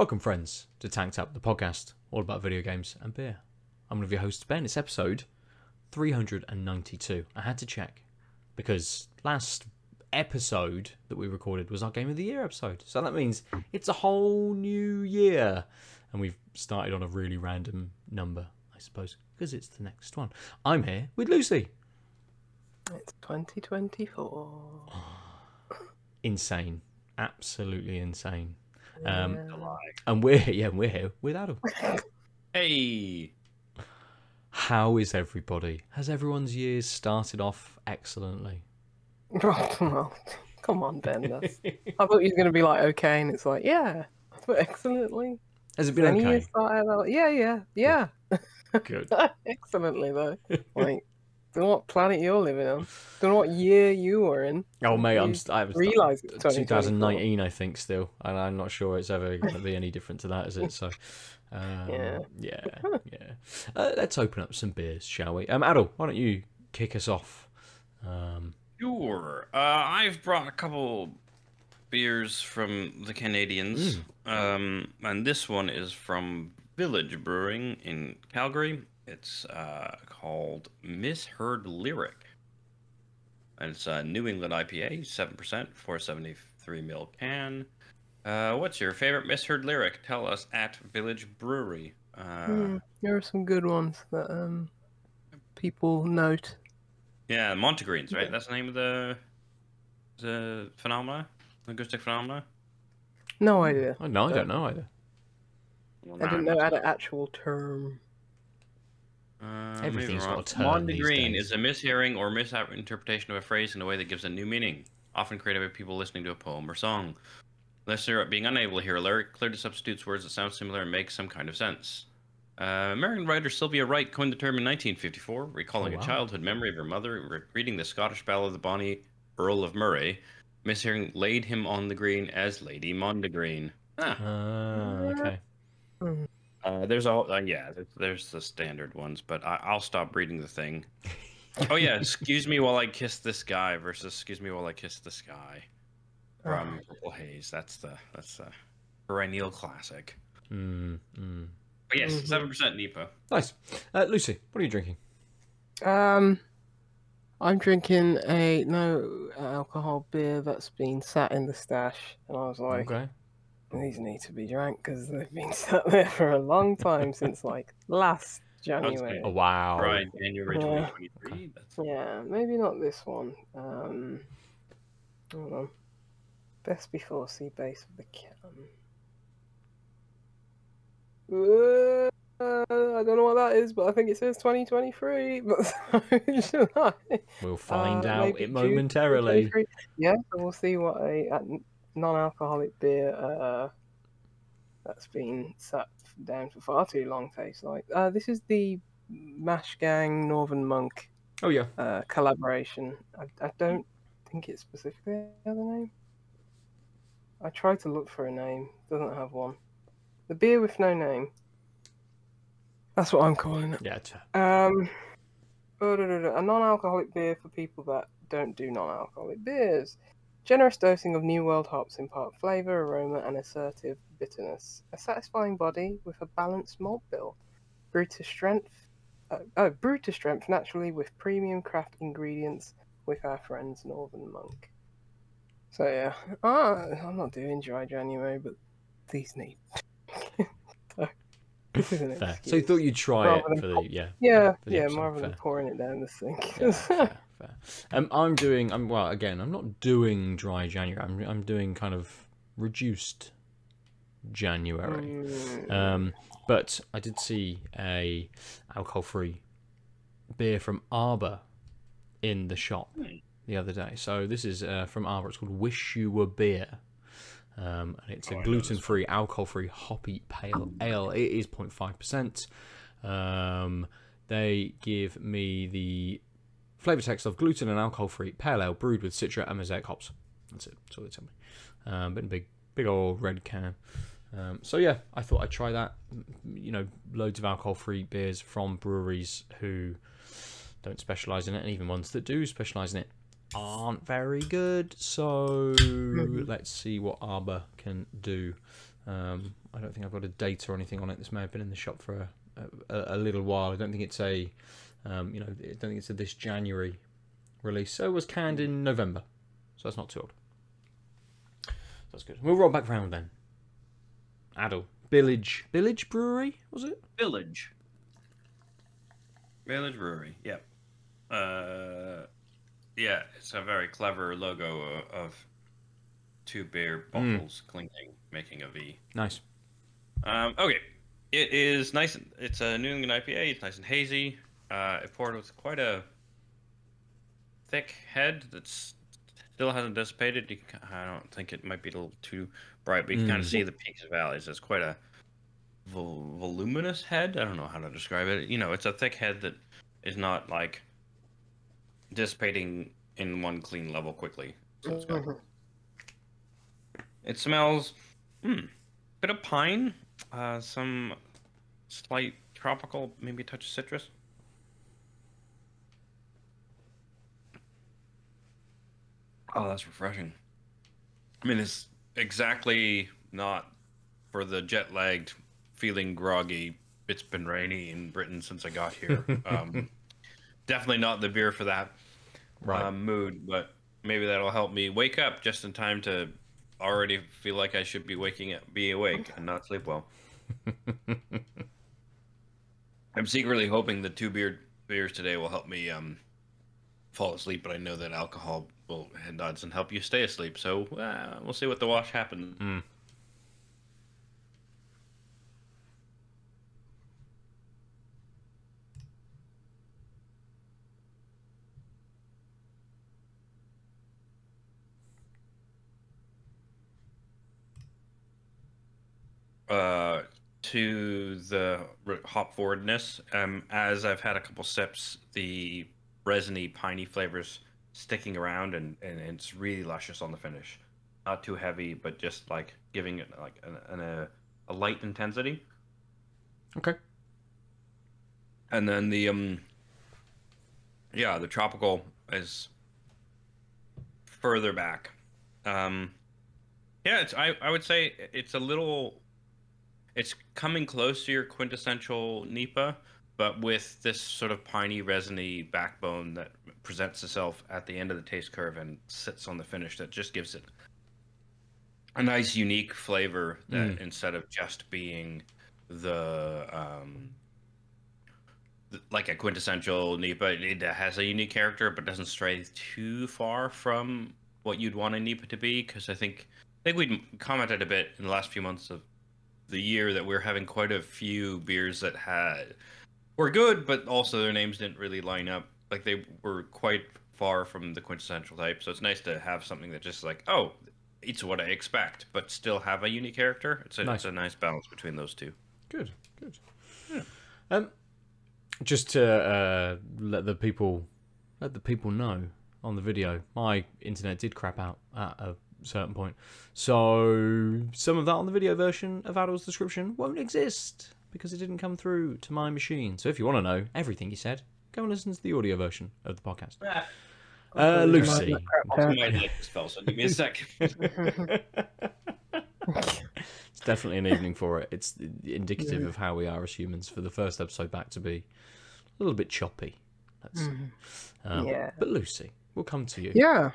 Welcome, friends, to Tanked Up, the podcast all about video games and beer. I'm one of your hosts, Ben. It's episode 392. I had to check because last episode that we recorded was our Game of the Year episode. So that means it's a whole new year. And we've started on a really random number, I suppose, because it's the next one. I'm here with Lucy. It's 2024. Insane. Absolutely insane. And we're here with Adam. Hey. How is everybody? Has everyone's years started off excellently? Oh, come on, Ben. I thought you were going to be like, okay, and it's like, yeah, but excellently. Has it been okay? Yeah. Good. Excellently, though. Like, don't know what planet you're living on. Don't know what year you were in. Oh, mate, I was realised it's 2019, I think, still. And I'm not sure it's ever going to be any different to that, is it? So, yeah. Let's open up some beers, shall we? Adol, why don't you kick us off? Sure. I've brought a couple beers from the Canadians. And this one is from Village Brewing in Calgary. It's called Misheard Lyric, and it's a New England IPA, 7%, 473 ml can. What's your favorite Misheard Lyric? Tell us at Village Brewery. There are some good ones that people note. Yeah, Mondegreen's, right? Yeah. That's the name of the phenomena, acoustic phenomena. No idea. Oh, no, I don't know either. Well, I didn't know how to actual term. Everything's got a term. Mondegreen is a mishearing or misinterpretation of a phrase in a way that gives a new meaning, often created by people listening to a poem or song. Listener being unable to hear a lyric, clearly substitutes words that sound similar and make some kind of sense. American writer Sylvia Wright coined the term in 1954, recalling a childhood memory of her mother reading the Scottish Ballad of the Bonnie Earl of Murray. Mishearing laid him on the green as Lady Mondegreen. Okay. There's the standard ones, but I'll stop reading the thing. Oh yeah, excuse me while I kiss this guy versus excuse me while I kiss the sky from Purple Haze. That's the perennial classic. But yes, 7% NEPA. Nice. Lucy, what are you drinking? I'm drinking a no alcohol beer that's been sat in the stash, and I was like, okay. These need to be drank because they've been sat there for a long time since like last January. Oh, wow. Right, January 2023. Yeah, maybe not this one. Hold on. Best before sea base of the can. I don't know what that is, but I think it says 2023. But we'll find out it momentarily. Yeah, we'll see what a non-alcoholic beer that's been sat down for far too long tastes like. This is the Mash Gang Northern Monk collaboration. I don't think it's specifically the other name. I tried to look for a name. Doesn't have one. The beer with no name. That's what I'm calling it. Yeah. A non-alcoholic beer for people that don't do non-alcoholic beers. Generous dosing of New World hops impart flavour, aroma and assertive bitterness. A satisfying body with a balanced malt bill. Brewed to strength naturally with premium craft ingredients with our friends Northern Monk. So yeah, I'm not doing dry January, but these need. Fair. So you thought you'd try it for the rather than pouring it down the sink. Yeah, fair. I'm not doing dry January. I'm doing kind of reduced January. But I did see a alcohol-free beer from Arbor in the shop the other day. So this is from Arbor. It's called Wish You Were Beer. And it's a gluten-free, alcohol-free, hoppy pale ale. It is 0.5%. They give me the flavour text of gluten and alcohol-free pale ale brewed with citra and mosaic hops. That's it. That's all they tell me. But in a big old red can. So yeah, I thought I'd try that. You know, loads of alcohol-free beers from breweries who don't specialise in it, and even ones that do specialise in it aren't very good. So let's see what Arbor can do I don't think I've got a date or anything on it. This may have been in the shop for a little while. I don't think it's a you know, I don't think it's a this January release. So it was canned in November, so that's not too old. So that's good. We'll roll back round then. Adel. Village Brewery, was it? Village Brewery, yep. Yeah, it's a very clever logo of two beer bottles clinking, making a V. Nice. Okay, it is nice. It's a New England IPA. It's nice and hazy. It poured with quite a thick head that still hasn't dissipated. I don't think it might be a little too bright, but you can kind of see the peaks and valleys. It's quite a voluminous head. I don't know how to describe it. You know, it's a thick head that is not like dissipating in one clean level quickly. So it's good. It smells a bit of pine, some slight tropical, maybe a touch of citrus. Oh, that's refreshing. I mean, it's exactly not for the jet-lagged, feeling groggy. It's been rainy in Britain since I got here. Definitely not the beer for that mood, but maybe that'll help me wake up just in time to already feel like I should be waking up, be awake and not sleep well. I'm secretly hoping the two beers today will help me fall asleep, but I know that alcohol will does and help you stay asleep, so we'll see what the wash happens. To the hop forwardness, as I've had a couple sips, the resiny, piney flavors sticking around, and it's really luscious on the finish. Not too heavy, but just like giving it like a light intensity. Okay. And then the yeah, the tropical is further back. Yeah, it's I would say it's a little. It's coming close to your quintessential NEPA, but with this sort of piney, resiny backbone that presents itself at the end of the taste curve and sits on the finish that just gives it a nice, unique flavor that instead of just being the, like a quintessential NEPA, it has a unique character, but doesn't stray too far from what you'd want a NEPA to be, because I think we'd commented a bit in the last few months of the year that we're having quite a few beers that were good, but also their names didn't really line up. Like they were quite far from the quintessential type. So it's nice to have something that just like, oh, it's what I expect, but still have a unique character. It's a nice balance between those two. Good, good. Yeah. Just to let the people know on the video, my internet did crap out at a certain point, so some of that on the video version of Adel's description won't exist because it didn't come through to my machine. So if you want to know everything he said, go and listen to the audio version of the podcast. Yeah. Lucy, so give me a second. It's definitely an evening for it. It's indicative of how we are as humans. For the first episode back to be a little bit choppy. That's yeah. But Lucy, we'll come to you. Yeah.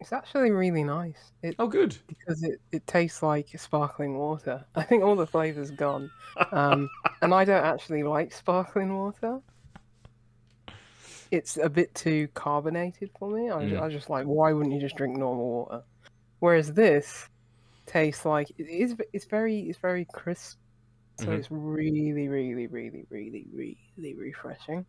It's actually really nice. Oh, good. Because it tastes like sparkling water. I think all the flavour's gone. And I don't actually like sparkling water. It's a bit too carbonated for me. I was just like, why wouldn't you just drink normal water? Whereas this tastes like... It's very crisp. So it's really, really, really, really, really refreshing.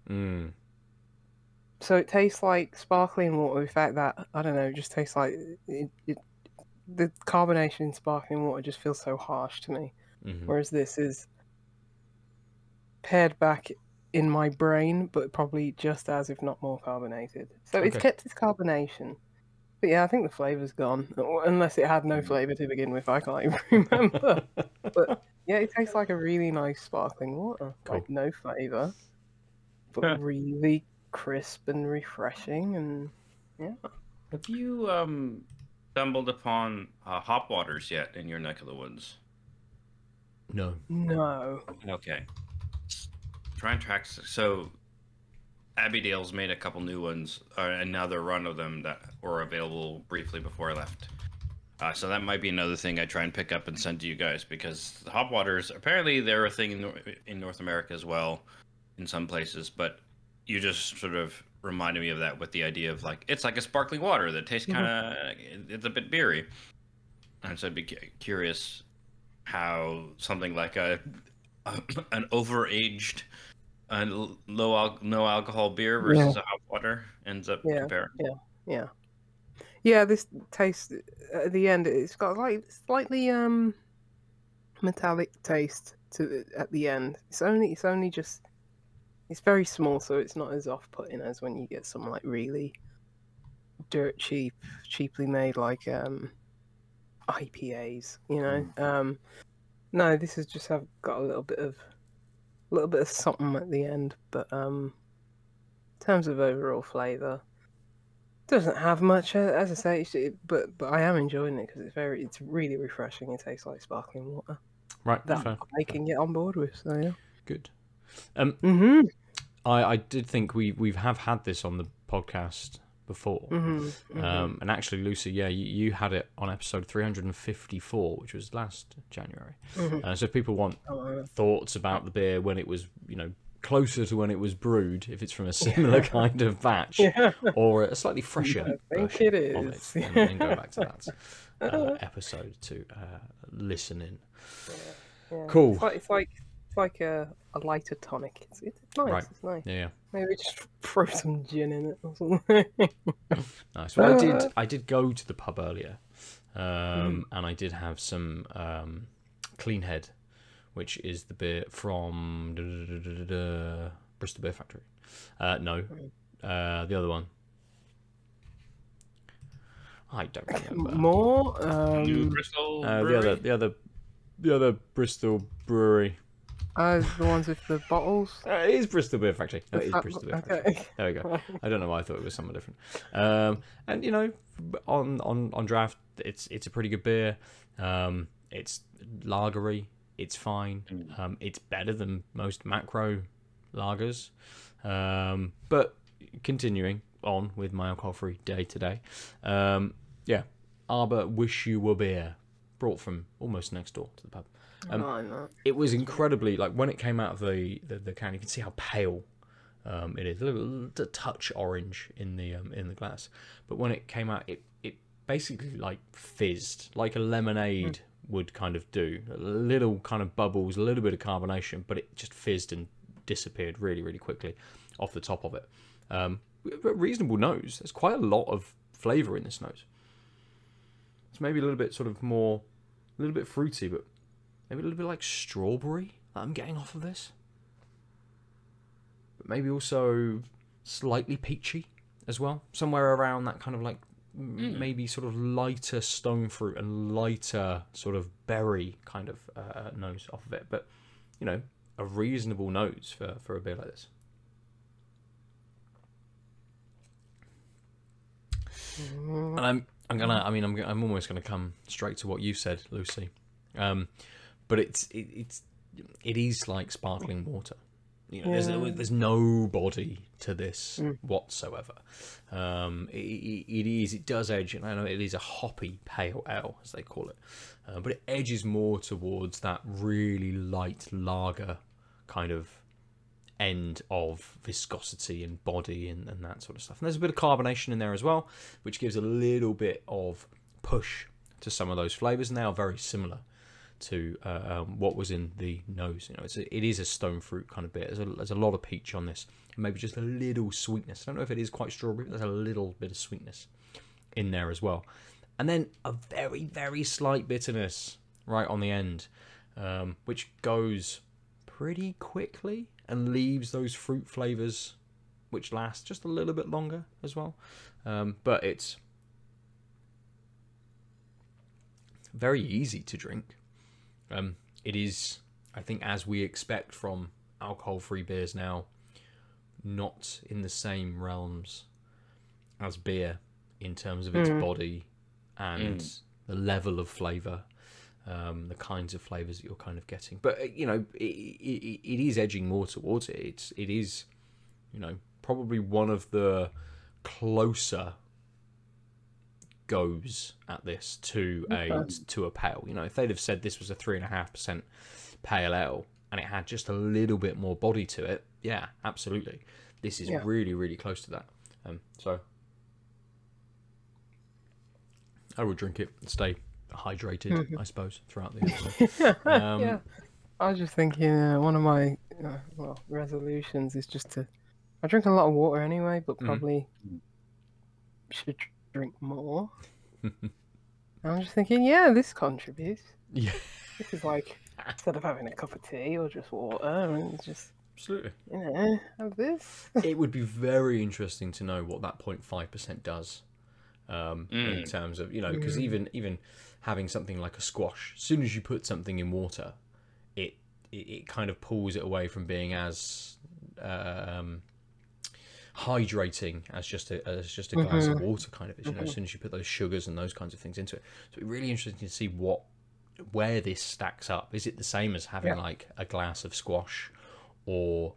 So it tastes like sparkling water. In fact, that I don't know, it just tastes like the carbonation in sparkling water just feels so harsh to me. Whereas this is pared back in my brain, but probably just as, if not more, carbonated. So it's kept its carbonation, but yeah, I think the flavor's gone, unless it had no flavor to begin with. I can't even remember. But yeah, it tastes like a really nice sparkling water, like no flavor, but really crisp and refreshing. And yeah, have you stumbled upon hop waters yet in your neck of the woods? No. No. Okay. Trying tracks. So, Abbeydale's made a couple new ones, another run of them that were available briefly before I left. So that might be another thing I try and pick up and send to you guys, because the hop waters, apparently they're a thing in North America as well, in some places, but you just sort of reminded me of that with the idea of like, it's like a sparkling water that tastes kind of, it's a bit beery. And so I'd be curious how something like an over-aged no alcohol beer versus a hop water ends up comparing. Yeah, this taste at the end, it's got like slightly metallic taste to at the end. It's only just, it's very small, so it's not as off-putting as when you get some like really dirt cheap, cheaply made like IPAs, you know. No, this has just got a little bit of something at the end, but in terms of overall flavour, doesn't have much, as I say, but I am enjoying it because it's really refreshing. It tastes like sparkling water. Right, that I can get on board with. So yeah, good. I did think we have had this on the podcast before, and actually, Lucy, you had it on episode 354, which was last January. So if people want thoughts about the beer when it was, you know, closer to when it was brewed, if it's from a similar kind of batch or a slightly fresher version of it, and go back to that episode to listen in. Cool. It's like a lighter tonic. It's nice. Right. It's nice. Yeah. Maybe just throw some gin in it or something. Nice. Well, I did go to the pub earlier, and I did have some Clean Head, which is the beer from Bristol Beer Factory. The other one. I don't remember. More New Bristol Brewery? The other Bristol brewery. The ones with the bottles. It is Bristol Beer Factory. No, it is Bristol Beer Factory. There we go. I don't know why I thought it was somewhat different. And you know, on draft, it's a pretty good beer. It's lagery. It's fine. It's better than most macro lagers. But continuing on with my alcohol-free day today, Arbor Wish You Were Beer, brought from almost next door to the pub. It was incredibly, like when it came out of the can, you can see how pale it is. A little touch orange in the glass. But when it came out, it basically like fizzed, like a lemonade would kind of do, a little kind of bubbles, a little bit of carbonation, but it just fizzed and disappeared really, really quickly off the top of it. A reasonable nose. There's quite a lot of flavour in this nose. It's maybe a little bit sort of more, a little bit fruity, but maybe a little bit like strawberry that I'm getting off of this. But maybe also slightly peachy as well. Somewhere around that kind of like maybe sort of lighter stone fruit and lighter sort of berry kind of nose off of it, but you know, a reasonable nose for a beer like this. And I'm almost gonna come straight to what you said, Lucy, but it is like sparkling water. You know, there's no body to this whatsoever. It does edge, and I know it is a hoppy pale ale, as they call it, but it edges more towards that really light lager kind of end of viscosity and body and that sort of stuff. And there's a bit of carbonation in there as well, which gives a little bit of push to some of those flavours, and they are very similar to what was in the nose. You know, it is a stone fruit kind of beer. There's a lot of peach on this, and maybe just a little sweetness. I don't know if it is quite strawberry, but there's a little bit of sweetness in there as well, and then a very, very slight bitterness right on the end, which goes pretty quickly and leaves those fruit flavors which last just a little bit longer as well. But it's very easy to drink. It is, I think, as we expect from alcohol-free beers now, not in the same realms as beer in terms of its body and the level of flavour the kinds of flavors that you're kind of getting. But you know, it is edging more towards it. It is, you know, probably one of the closer goes at this to a pale. You know, if they'd have said this was a 3.5% pale ale and it had just a little bit more body to it, yeah, absolutely, this is really, really close to that. So I will drink it and stay hydrated, I suppose, throughout the episode. I was just thinking, one of my resolutions is just to, I drink a lot of water anyway, but probably should drink more. I'm just thinking, yeah, this contributes. Yeah, this is like, instead of having a cup of tea or just water, and it's just absolutely, you know, have this. It would be very interesting to know what that 0.5% does. In terms of, you know, because even having something like a squash, as soon as you put something in water, it kind of pulls it away from being as hydrating as just a glass of water kind of is, you know, as soon as you put those sugars and those kinds of things into it. So it'd be really interesting to see where this stacks up. Is it the same as having like a glass of squash, or,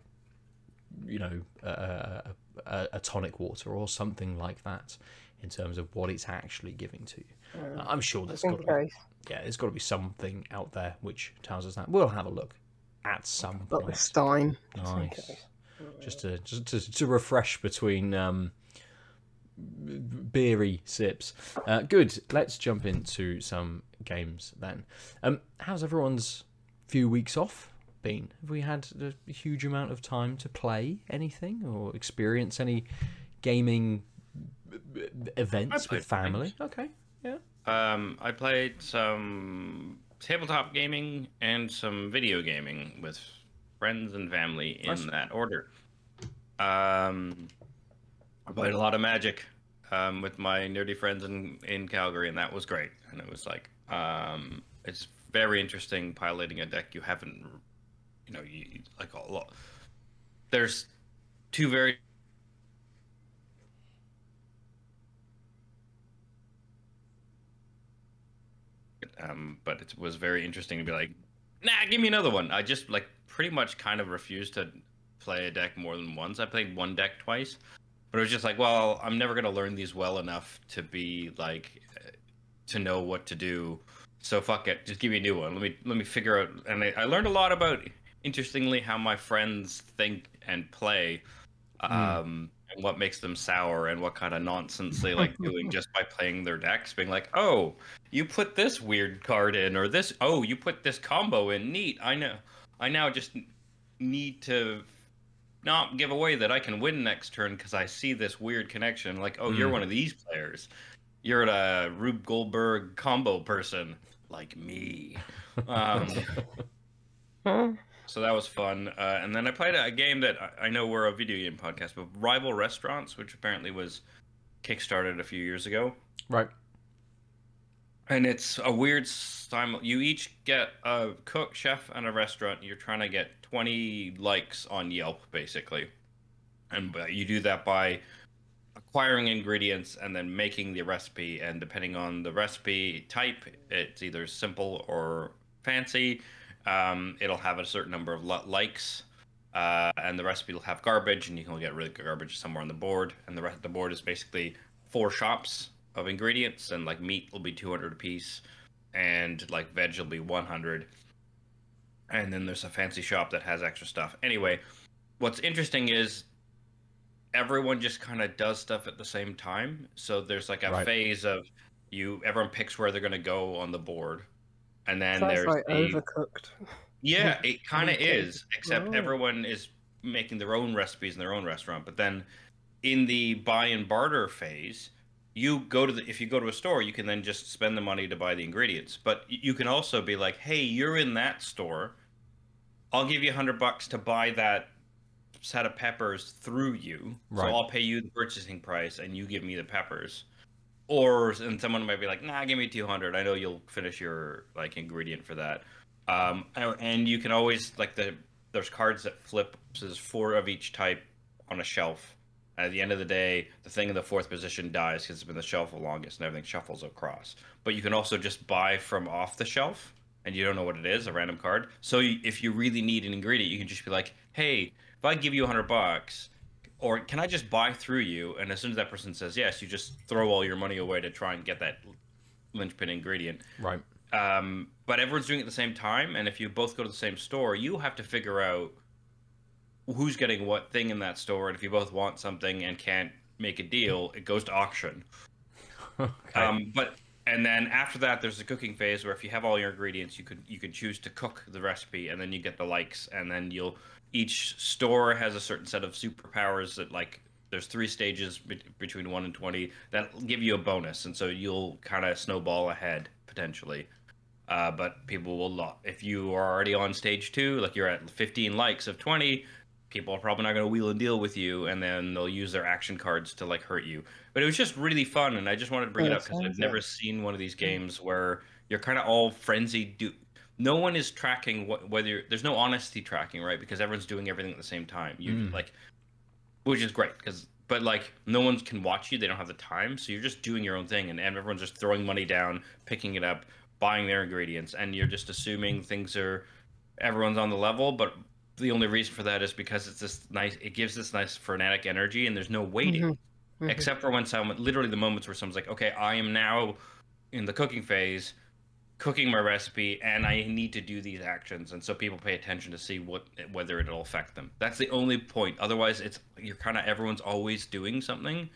you know, a tonic water or something like that, in terms of what it's actually giving to you? I'm sure there's got to be something out there which tells us that. We'll have a look at some point. But Stein. Nice. Okay. Just to refresh between beery sips. Good. Let's jump into some games then. How's everyone's few weeks off been? Have we had a huge amount of time to play anything or experience any gaming events with family? Okay, yeah. I played some tabletop gaming and some video gaming with friends and family in that order. I played a lot of Magic with my nerdy friends in Calgary, and that was great. And it was like, it's very interesting piloting a deck you haven't, you know, you like a lot. There's two very but it was very interesting to be like, nah, give me another one. I just like pretty much kind of refused to play a deck more than once. I played one deck twice, but it was just like, well, I'm never going to learn these well enough to be like, to know what to do. So fuck it, just give me a new one. Let me figure out. And I learned a lot about, interestingly, how my friends think and play, and what makes them sour and what kind of nonsense they like doing just by playing their decks, being like, oh, you put this weird card in, or this, oh, you put this combo in, neat. I know, I now just need to not give away that I can win next turn because I see this weird connection. Like, oh, you're one of these players. You're a Rube Goldberg combo person like me. So that was fun. And then I played a game that I know we're a video game podcast, but Rival Restaurants, which apparently was kickstarted a few years ago. Right. And it's a weird time. You each get a cook, chef, and a restaurant. You're trying to get 20 likes on Yelp, basically. And you do that by acquiring ingredients and then making the recipe. And depending on the recipe type, it's either simple or fancy. It'll have a certain number of likes, and the recipe will have garbage, and you can get rid of garbage somewhere on the board. And the rest of the board is basically 4 shops of ingredients, and like meat will be 200 a piece, and like veg will be 100. And then there's a fancy shop that has extra stuff. Anyway, what's interesting is everyone just kind of does stuff at the same time. So there's like a phase of everyone picks where they're going to go on the board. And then there's like Overcooked. Yeah, it kind of is, except everyone is making their own recipes in their own restaurant. But then in the buy and barter phase, you go to if you go to a store, you can then just spend the money to buy the ingredients. But you can also be like, hey, you're in that store. I'll give you $100 to buy that set of peppers through you. Right. So I'll pay you the purchasing price and you give me the peppers. And someone might be like, nah, give me 200. I know you'll finish your like ingredient for that. And you can always like there's cards that flip. So there's 4 of each type on a shelf. And at the end of the day, the thing in the 4th position dies because it's been the shelf the longest, and everything shuffles across. But you can also just buy from off the shelf. and you don't know what it is, a random card. So you, if you really need an ingredient, you can just be like, hey, if I give you $100, or can I just buy through you? And as soon as that person says yes, you just throw all your money away to try and get that linchpin ingredient. Right. But everyone's doing it at the same time, and if you both go to the same store, you have to figure out who's getting what thing in that store, and if you both want something and can't make a deal, it goes to auction. Okay. And then after that, there's the cooking phase where if you have all your ingredients, you could choose to cook the recipe, and then you get the likes, and then each store has a certain set of superpowers that, like, there's 3 stages between 1 and 20 that give you a bonus, and so you'll kind of snowball ahead potentially. But people will not. If you are already on stage 2, like you're at 15 likes of 20, people are probably not going to wheel and deal with you, and then they'll use their action cards to, like, hurt you. But it was just really fun, and I just wanted to bring it up because I've never seen one of these games where you're kind of all frenzied. No one is tracking whether there's no honesty tracking, right? Because everyone's doing everything at the same time. You like, which is great because, but like, no one can watch you. They don't have the time, so you're just doing your own thing, and everyone's just throwing money down, picking it up, buying their ingredients, and you're just assuming everyone's on the level. But the only reason for that is because it's this nice, it gives this nice frenetic energy, and there's no waiting, except for when someone, literally the moments where someone's like, okay, I am now in the cooking phase, cooking my recipe, and I need to do these actions. And so people pay attention to see whether it'll affect them. That's the only point. Otherwise, you're kind of, everyone's always doing something,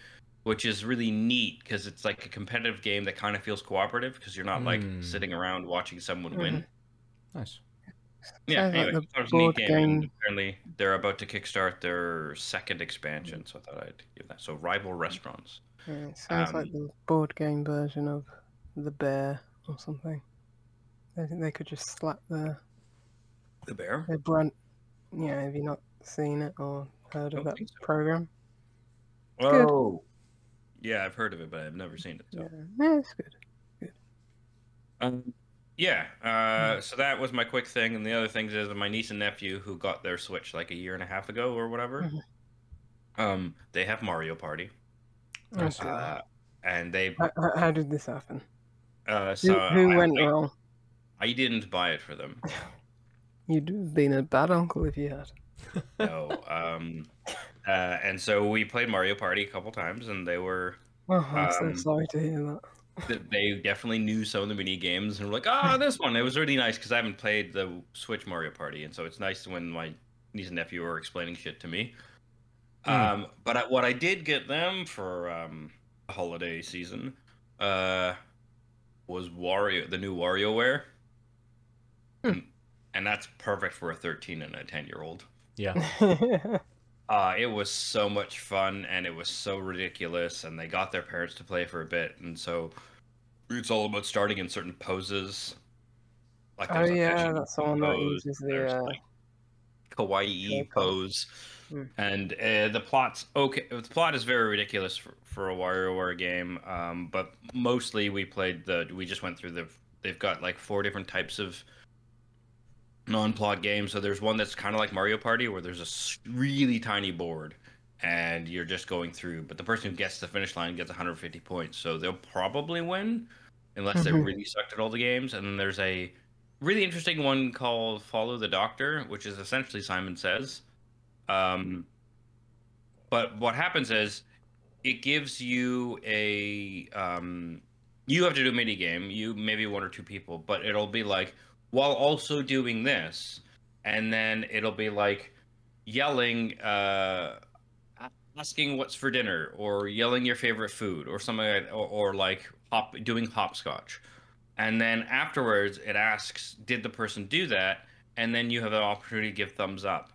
which is really neat because it's like a competitive game that kind of feels cooperative because you're not like sitting around watching someone win. Nice. Yeah, anyway, like it was a neat game. Apparently, they're about to kickstart their 2nd expansion, so I thought I'd give that. So, Rival Restaurants. Yeah, it sounds like the board game version of The Bear or something. I think they could just slap the Bear? The brand. Yeah, have you not seen it or heard of that program? Oh, yeah, I've heard of it, but I've never seen it. So. Yeah, it's good. Good. Yeah, so that was my quick thing, and the other things is my niece and nephew who got their Switch like a year and a half ago or whatever. They have Mario Party, and they. How did this happen? So who went wrong? I didn't buy it for them. You'd have been a bad uncle if you had. No, and so we played Mario Party a couple times, and they were. Oh, I'm so sorry to hear that. They definitely knew some of the mini games and were like, ah, this one. It was really nice because I haven't played the Switch Mario Party, and so it's nice when my niece and nephew are explaining shit to me. But what I did get them for the holiday season was the new WarioWare, and that's perfect for a 13 and a 10-year-old. Yeah. It was so much fun, and it was so ridiculous, and they got their parents to play for a bit, and so it's all about starting in certain poses. Like that's the one that uses the kawaii pose, and the plot is very ridiculous for a WarioWare game, but mostly we just went through they've got like 4 different types of non-plot game. So there's one that's kind of like Mario Party where there's a really tiny board and you're just going through, but the person who gets the finish line gets 150 points, so they'll probably win unless they really sucked at all the games. And then there's a really interesting one called Follow the Doctor, which is essentially Simon Says, but what happens is it gives you a you have to do a mini game, you maybe 1 or 2 people, but it'll be like, while also doing this, and then it'll be like yelling, asking what's for dinner, or yelling your favorite food, or something like that, or like doing hopscotch. And then afterwards, it asks, did the person do that? And then you have an opportunity to give thumbs up.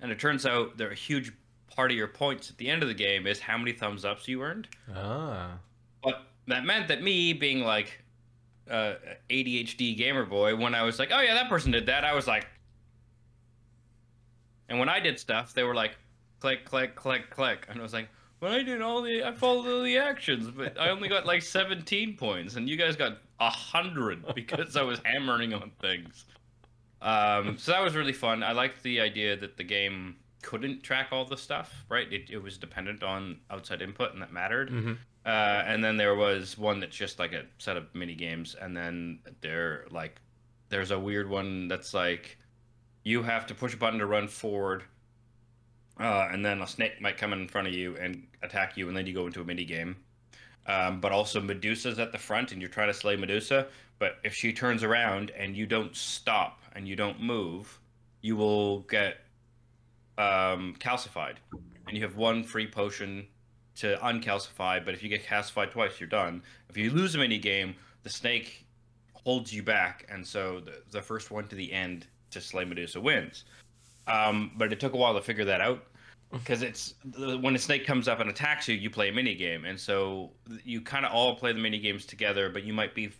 And it turns out that a huge part of your points at the end of the game is how many thumbs ups you earned. Ah. But that meant that me being like, ADHD gamer boy, when I was like, oh yeah, that person did that, I was like, and when I did stuff, they were like, click, click, click, click, and I was like, well, I followed all the actions, but I only got like 17 points, and you guys got 100 because I was hammering on things. So that was really fun. I liked the idea that the game couldn't track all the stuff, right? It was dependent on outside input, and that mattered. And then there was one that's just like a set of mini games, and then they're like there's a weird one that's like, you have to push a button to run forward, and then a snake might come in front of you and attack you, and then you go into a mini game. But also Medusa's at the front, and you're trying to slay Medusa, but if she turns around and you don't stop and you don't move, you will get calcified. And you have one free potion to uncalcify, but if you get calcified twice, you're done. If you lose a mini game, the snake holds you back, and so the first one to the end to slay Medusa wins. But it took a while to figure that out, because it's when a snake comes up and attacks you, you play a mini game, and so you kind of all play the mini games together. But you might be,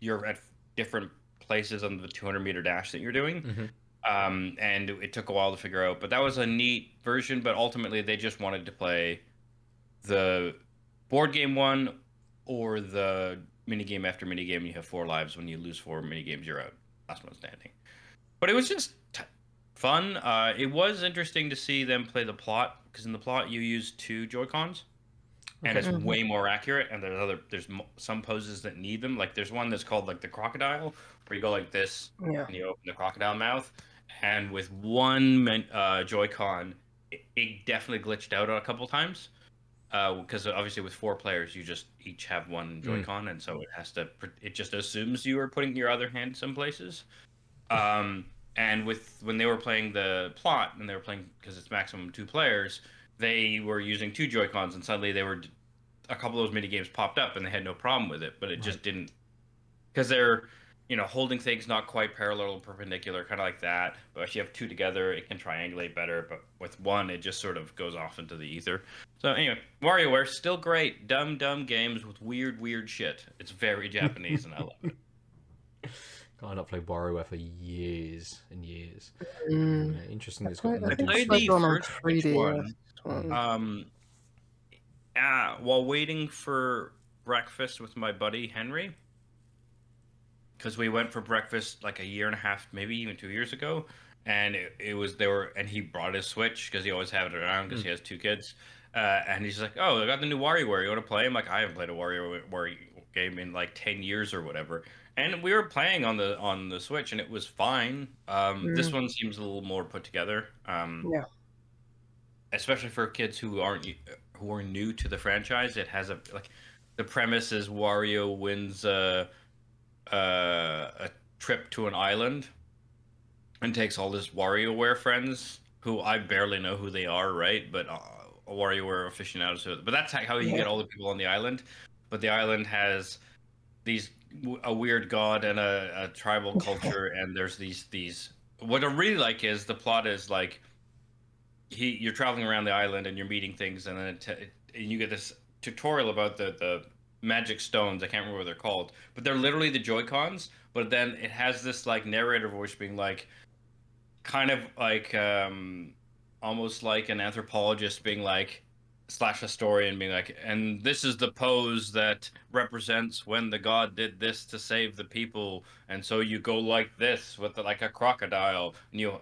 you're at different places on the 200-meter dash that you're doing, and it took a while to figure out. But that was a neat version. But ultimately, they just wanted to play the board game one or the mini game after mini game. You have 4 lives. When you lose 4 mini games, you're out. Last one standing. But it was just fun. It was interesting to see them play the plot, because in the plot you use 2 Joy-Cons, and it's way more accurate. And there's some poses that need them. Like there's one that's called like the crocodile, where you go like this, and you open the crocodile mouth. And with one Joy-Con, it definitely glitched out a couple times, because obviously with 4 players you just each have one Joy-Con, and so it just assumes you are putting your other hand some places. And when they were playing the plot, and they were playing, because it's maximum 2 players, they were using 2 Joy-Cons, and suddenly a couple of those mini games popped up, and they had no problem with it, but it just didn't, because they're, you know, holding things not quite parallel or perpendicular, kind of like that. But if you have 2 together, it can triangulate better, but with 1, it just sort of goes off into the ether. So anyway, WarioWare, still great, dumb games with weird shit. It's very Japanese, and I love it. I've not played WarioWare for years and years. Interesting. I played the first one while waiting for breakfast with my buddy Henry, because we went for breakfast like a year and a half, maybe even 2 years ago, and and he brought his Switch, because he always had it around, because he has 2 kids, and he's like, "Oh, I got the new WarioWare. You want to play?" I'm like, "I haven't played a WarioWare game in like 10 years or whatever." And we were playing on the Switch, and it was fine. This one seems a little more put together. Yeah. Especially for kids who are new to the franchise, it has the premise is Wario wins a trip to an island, and takes all his WarioWare friends, who I barely know who they are, right? But WarioWare aficionados. But that's how you get all the people on the island. But the island has these. A weird god and a tribal culture, and there's these. What I really like is the plot is like you're traveling around the island and you're meeting things, and then you get this tutorial about the magic stones. I can't remember what they're called, but they're literally the Joy-Cons. But then it has this like narrator voice being like, kind of like almost like an anthropologist being like. / historian being like, and this is the pose that represents when the god did this to save the people, and so you go like this with like a crocodile,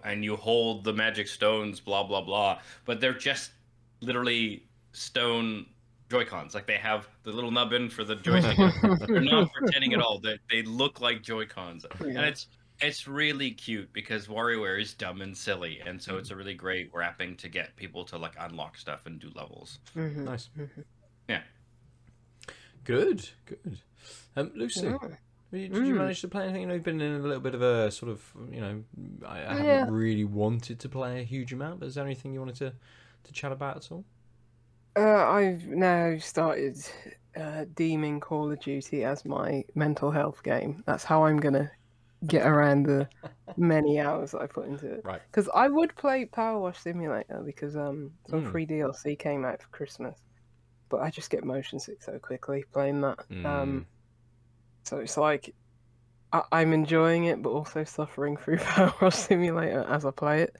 and you hold the magic stones, blah blah blah. But they're just literally stone Joy-Cons. Like they have the little nubbin for the joystick. They're not pretending at all. They look like Joy-Cons, and it's really cute, because WarioWare is dumb and silly, and so it's a really great wrapping to get people to like unlock stuff and do levels. Nice. Yeah. Good. Lucy, did you manage to play anything? You know, you've been in a little bit of a sort of, you know, I haven't really wanted to play a huge amount, but is there anything you wanted to chat about at all? I've now started deeming Call of Duty as my mental health game. That's how I'm going to get around the many hours that I put into it. Right. Because I would play Power Wash Simulator, because some free DLC came out for Christmas, but I just get motion sick so quickly playing that. So it's like I'm enjoying it, but also suffering through Power Wash Simulator as I play it.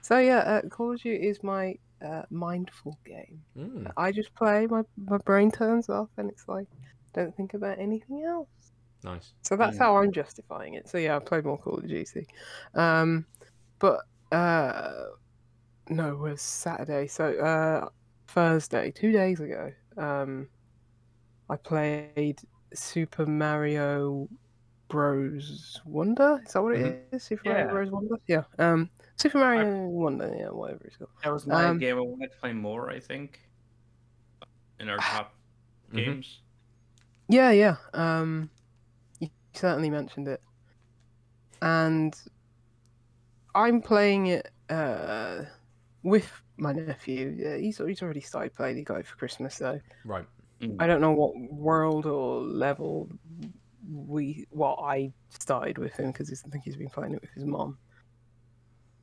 So yeah, Call of Duty is my mindful game. I just play, my brain turns off, and it's like, don't think about anything else. Nice. So that's how I'm justifying it. So yeah, I played more Call of Duty, no, it was Saturday. So Thursday, 2 days ago, I played Super Mario Bros. Wonder? Is that what it is? Super Mario Bros. Wonder? Yeah. Super Mario Wonder, yeah, whatever it's called. That was my game. I wanted to play more, I think, in our top games. Yeah, yeah. You certainly mentioned it. And I'm playing it with my nephew. Yeah, he's already started playing. He got it for Christmas, though. Right. I don't know what world or level I started with him, because I think he's been playing it with his mom.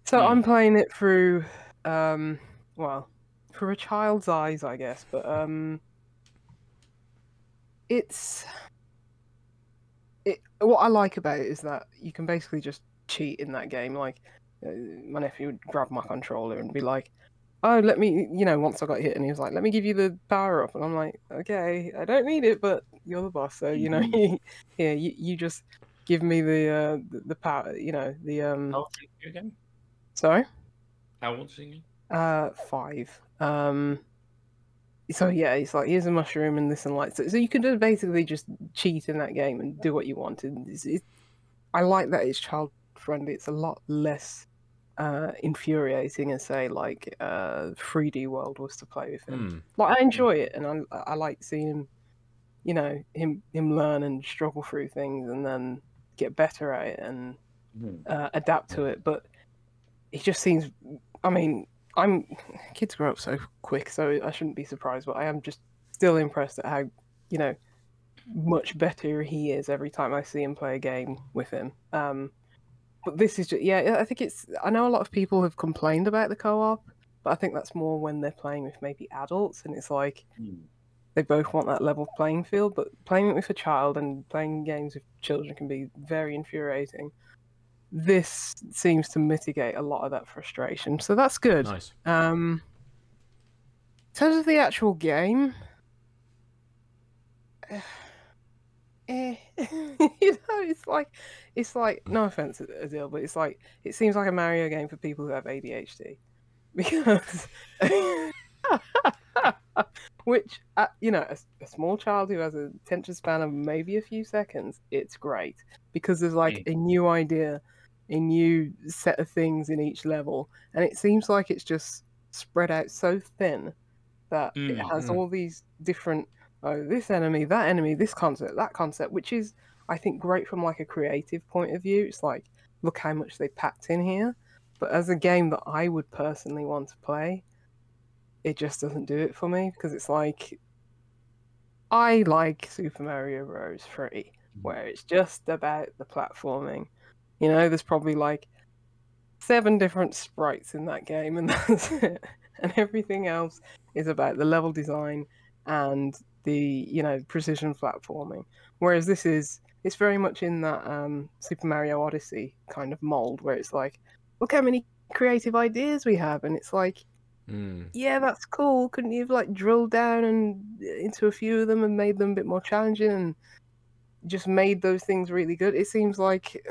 So I'm playing it through, well, through a child's eyes, I guess. But what I like about it is that you can basically just cheat in that game. Like, my nephew would grab my controller and be like, oh, let me, you know, once I got hit, and he was like, let me give you the power up. And I'm like, okay, I don't need it, but you're the boss. So, you know, yeah, you just give me the power, you know, the, How old is you again? Sorry? How old is you? 5. So yeah, it's like, here's a mushroom and this and like, so you can just basically just cheat in that game and do what you want. And I like that it's child friendly. It's a lot less infuriating as, say, like 3D World was to play with him. Like, I enjoy it, and I like seeing him, you know, him learn and struggle through things and then get better at it and adapt to it. But he just seems, I mean, kids grow up so quick, so I shouldn't be surprised, but I am just still impressed at how, you know, much better he is every time I see him play a game with him. But this is just, yeah, I think it's, I know a lot of people have complained about the co-op, but I think that's more when they're playing with maybe adults, and it's like they both want that level playing field. But playing it with a child and playing games with children can be very infuriating. This seems to mitigate a lot of that frustration, so that's good. Nice. In terms of the actual game, you know, it's like no offense, Adil, but it's like, it seems like a Mario game for people who have ADHD, because which, you know, a small child who has a attention span of maybe a few seconds, it's great, because there's like a new idea, a new set of things in each level, and it seems like it's just spread out so thin that it has all these different, oh, this enemy, this concept, that concept, which is, I think, great from like a creative point of view. It's like, look how much they packed in here. But as a game that I would personally want to play, it just doesn't do it for me, because it's like, I like Super Mario Bros. 3, where it's just about the platforming. You know, there's probably like 7 different sprites in that game, and that's it. And everything else is about the level design and the, you know, precision platforming, whereas this is, it's very much in that Super Mario Odyssey kind of mold, where it's like, look how many creative ideas we have, and it's like, yeah, that's cool, couldn't you have like drilled down and into a few of them and made them a bit more challenging and just made those things really good? It seems like,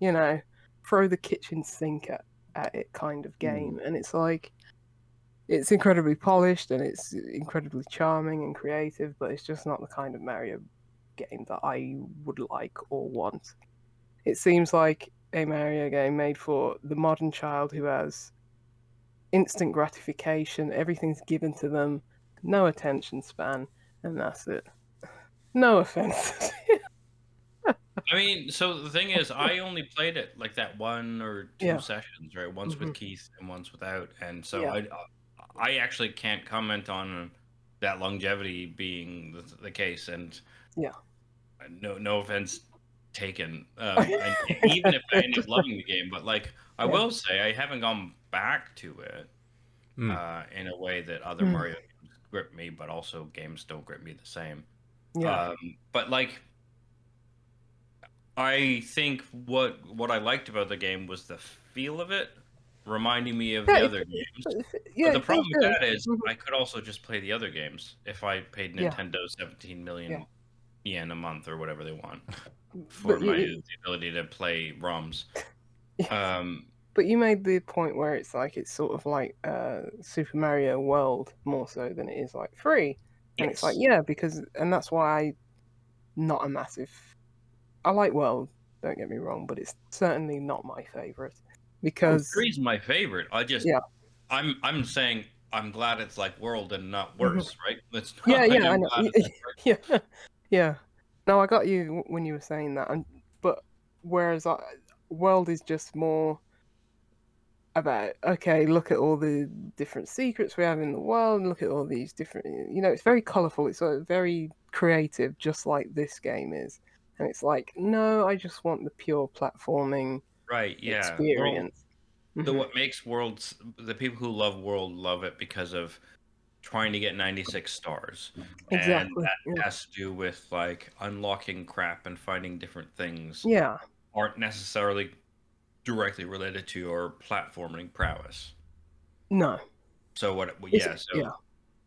you know, throw the kitchen sink at it kind of game, and it's like, it's incredibly polished and it's incredibly charming and creative, but it's just not the kind of Mario game that I would like or want. It seems like a Mario game made for the modern child who has instant gratification, everything's given to them, no attention span, and that's it. No offense. I mean, so the thing is, I only played it like that 1 or 2 sessions, right? Once with Keith and once without, and so I actually can't comment on that longevity being the case, and no offense taken. And even if I ended up loving the game, but like I will say, I haven't gone back to it in a way that other Mario games grip me, but also games don't grip me the same. Yeah. But like, I think what I liked about the game was the feel of it, reminding me of the other games. Yeah, but the problem with that is I could also just play the other games if I paid Nintendo 17 million yen a month or whatever they want for the ability to play ROMs. But you made the point where it's like, it's sort of like Super Mario World more so than it is like 3. And it's like, yeah, because, and that's why I'm not a massive, I like World, don't get me wrong, but it's certainly not my favorite. Because three's my favorite. I just, yeah. I'm saying I'm glad it's like World and not worse, right? That's not, yeah, I know. Yeah. No, I got you when you were saying that, and but whereas World is just more about, okay, look at all the different secrets we have in the world, and look at all these different, you know, it's very colorful, it's very creative, just like this game is. And it's like, no, I just want the pure platforming, right? Yeah, experience. World, what makes Worlds, the people who love World love it because of trying to get 96 stars. Exactly. And that has to do with like unlocking crap and finding different things. Yeah, aren't necessarily directly related to your platforming prowess. No. So what? Yeah. So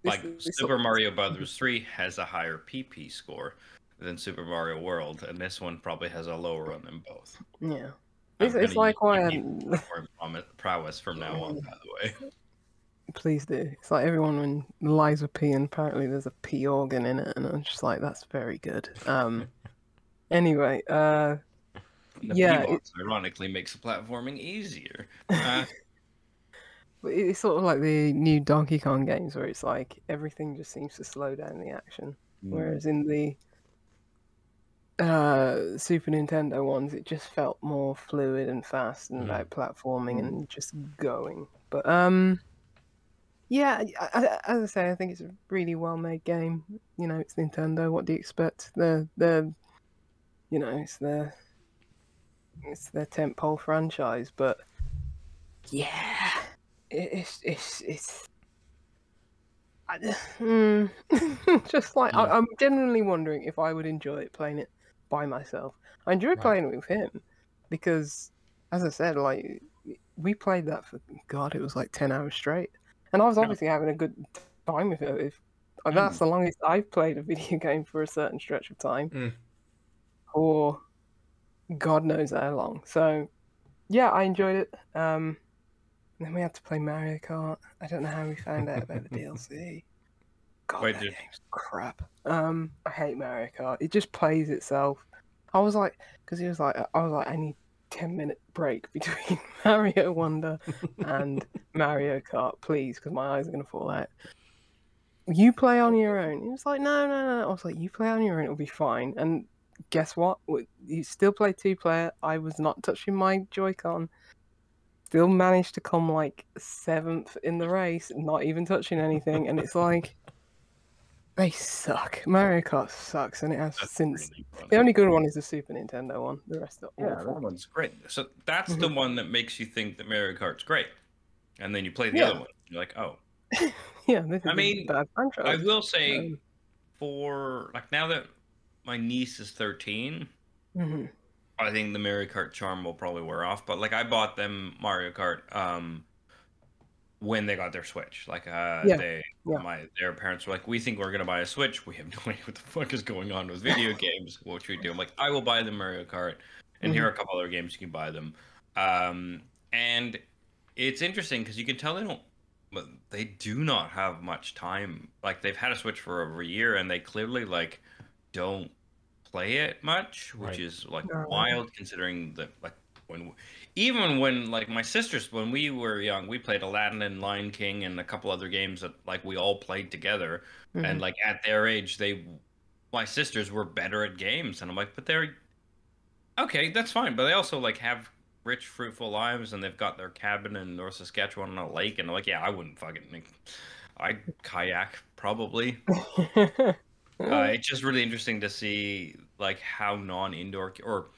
like Super Mario Bros. 3 has a higher PP score than Super Mario World, and this one probably has a lower one than both. Yeah, it's like why I'm prowess from now on. By the way, please do. It's like everyone when lies with P, and apparently there's a P organ in it, and I'm just like, that's very good. Anyway, the P box ironically makes the platforming easier. But it's sort of like the new Donkey Kong games, where it's like everything just seems to slow down the action, whereas in the Super Nintendo ones, it just felt more fluid and fast and about platforming and just going. But yeah, as I say, I think it's a really well-made game. You know, it's Nintendo. What do you expect? The you know, it's their tentpole franchise. But yeah, it's just like I'm genuinely wondering if I would enjoy it playing it by myself. I enjoy playing it with him because, as I said, like we played that for God, it was like 10 hours straight, and I was obviously having a good time with it. If that's the longest I've played a video game for a certain stretch of time, or God knows how long. So yeah, I enjoyed it. And then we had to play Mario Kart. I don't know how we found out about the DLC. God, that game's crap. I hate Mario Kart. It just plays itself. I was like, because he was like, I was like, I need 10-minute break between Mario Wonder and Mario Kart, please, because my eyes are gonna fall out. You play on your own. He was like, no, no, no. I was like, you play on your own, it'll be fine. And guess what? You still play two-player. I was not touching my Joy-Con. Still managed to come like 7th in the race, not even touching anything, and it's like they suck. Mario Kart sucks, and it has that's since really the only good one is the Super Nintendo one. The rest are awful. That one's great. So that's the one that makes you think that Mario Kart's great, and then you play the other one. You're like, oh, yeah. This is a bad franchise. I will say, for like now that my niece is 13. I think the Mario Kart charm will probably wear off, but like I bought them Mario Kart when they got their Switch. Like their parents were like, we think we're gonna buy a Switch. We have no idea what the fuck is going on with video games. What should we do? I'm like, I will buy the Mario Kart, and here are a couple other games you can buy them. And it's interesting because you can tell they do not have much time. Like they've had a Switch for over a year, and they clearly like don't play it much, which is like wild considering that like even when like my sisters, when we were young, we played Aladdin and Lion King and a couple other games that like we all played together, and like at their age my sisters were better at games, and I'm like, but they're okay, that's fine, but they also like have rich fruitful lives, and they've got their cabin in North Saskatchewan on a lake, and I'm like, yeah, I wouldn't fucking, I'd kayak probably. It's just really interesting to see like how non-indoor, or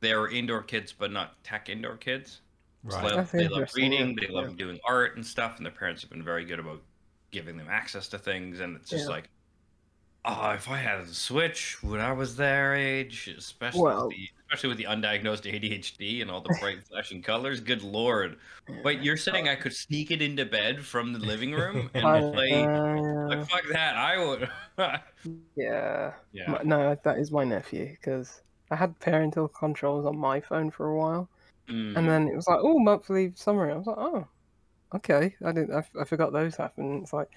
they're indoor kids but not tech indoor kids. Right. So they love reading, they love doing art and stuff, and their parents have been very good about giving them access to things, and it's just like, oh, if I had a Switch when I was their age, especially with the undiagnosed ADHD and all the bright flashing colors, good lord. But you're saying I could sneak it into bed from the living room and play? Like, fuck that, I would. No, that is my nephew, because I had parental controls on my phone for a while, and then it was like, oh, monthly summary. I was like, oh, okay, I forgot those happened. It's like,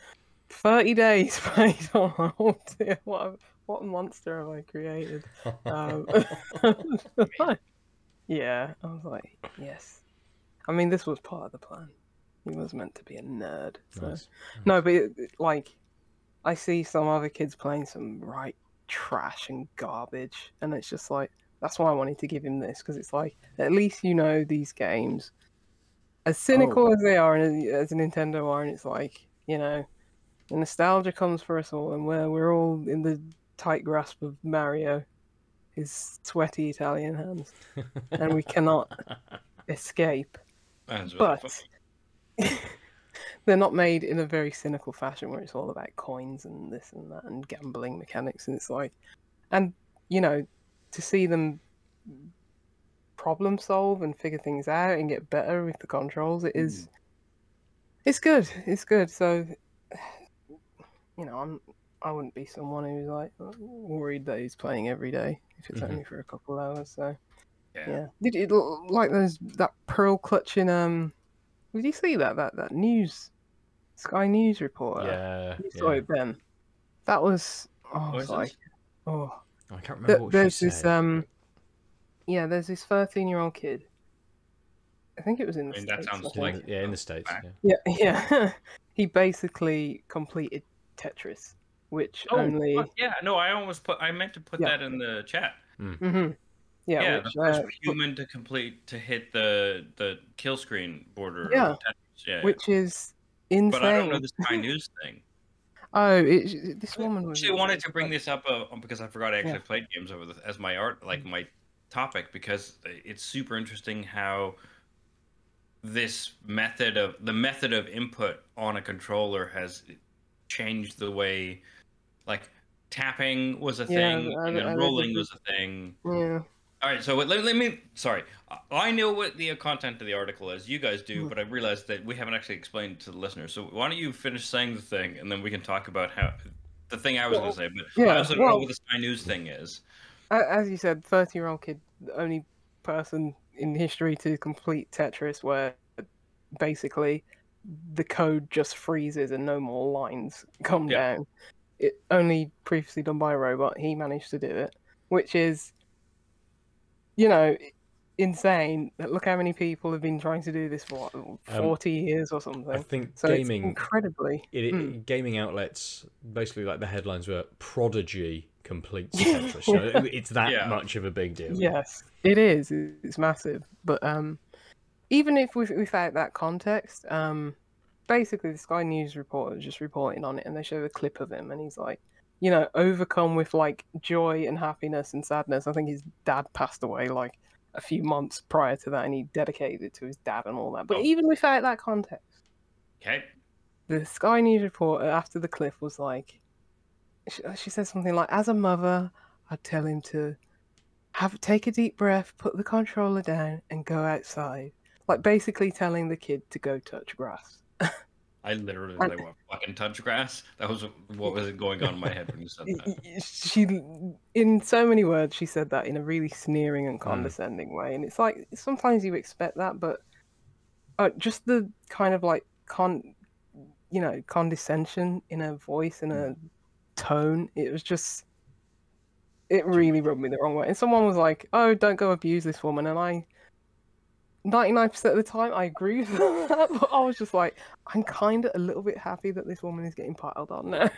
30 days paid on. Oh dear, what a monster have I created? Yeah, I was like, yes. I mean, this was part of the plan. He was meant to be a nerd. So. Nice. No, but like, I see some other kids playing some right trash and garbage, and it's just like, that's why I wanted to give him this, because it's like, at least you know these games. As cynical as they are, and as Nintendo are, and it's like, you know, the nostalgia comes for us all, and we're all in the tight grasp of Mario, his sweaty Italian hands, and we cannot escape. But they're not made in a very cynical fashion where it's all about coins and this and that and gambling mechanics, and it's like, and you know, to see them problem solve and figure things out and get better with the controls, it is it's good, it's good. So you know, I wouldn't be someone who's like worried that he's playing every day if it's only for a couple of hours. So yeah, did you like those that pearl clutching did you see that news, Sky News reporter? Yeah, you saw it, Ben. That was I can't remember what there's she said. Yeah, there's this 13-year-old kid. I think it was in the States. That sounds like in the States. Yeah. He basically completed Tetris, which I almost put. I meant to put that in the chat. Yeah, which, the first human to hit the kill screen border. Yeah, Tetris. Which is insane. But I don't know this Sky News thing. Oh, this woman was. She wanted to bring this up because I forgot I actually played games over as my art, like my topic, because it's super interesting how this method of input on a controller has changed the way, like, tapping was a thing and then rolling was a thing. Yeah. All right, so let me. Sorry, I know what the content of the article is. You guys do, but I realized that we haven't actually explained to the listeners. So why don't you finish saying the thing, and then we can talk about how the thing I was going to say. But I also don't know what the Sky News thing is. As you said, 30-year-old kid, the only person in history to complete Tetris, where basically the code just freezes and no more lines come down. It only previously done by a robot. He managed to do it, which is, you know, insane. Look how many people have been trying to do this for 40 years or something. I think so. Gaming, gaming outlets, basically, like the headlines were "Prodigy completes Tetris." So it's that much of a big deal. Yes, it is. It's massive. But even if without that context, basically the Sky News reporter was just reporting on it, and they showed a clip of him, and he's like, you know, overcome with like joy and happiness and sadness. I think his dad passed away like a few months prior to that, and he dedicated it to his dad and all that. But even without that context, the Sky News reporter after the clip was like, she said something like, "As a mother, I'd tell him to take a deep breath, put the controller down, and go outside." Like basically telling the kid to go touch grass. I literally want to fucking touch grass. That was what was going on in my head when you said that. She, in so many words, she said that in a really sneering and condescending way. And it's like, sometimes you expect that, but just the kind of like, condescension in her voice, in her tone, it was just, it really rubbed me the wrong way. And someone was like, "Oh, don't go abuse this woman." And I, 99% of the time, I agree with that, but I was just like, I'm kind of a little bit happy that this woman is getting piled on now.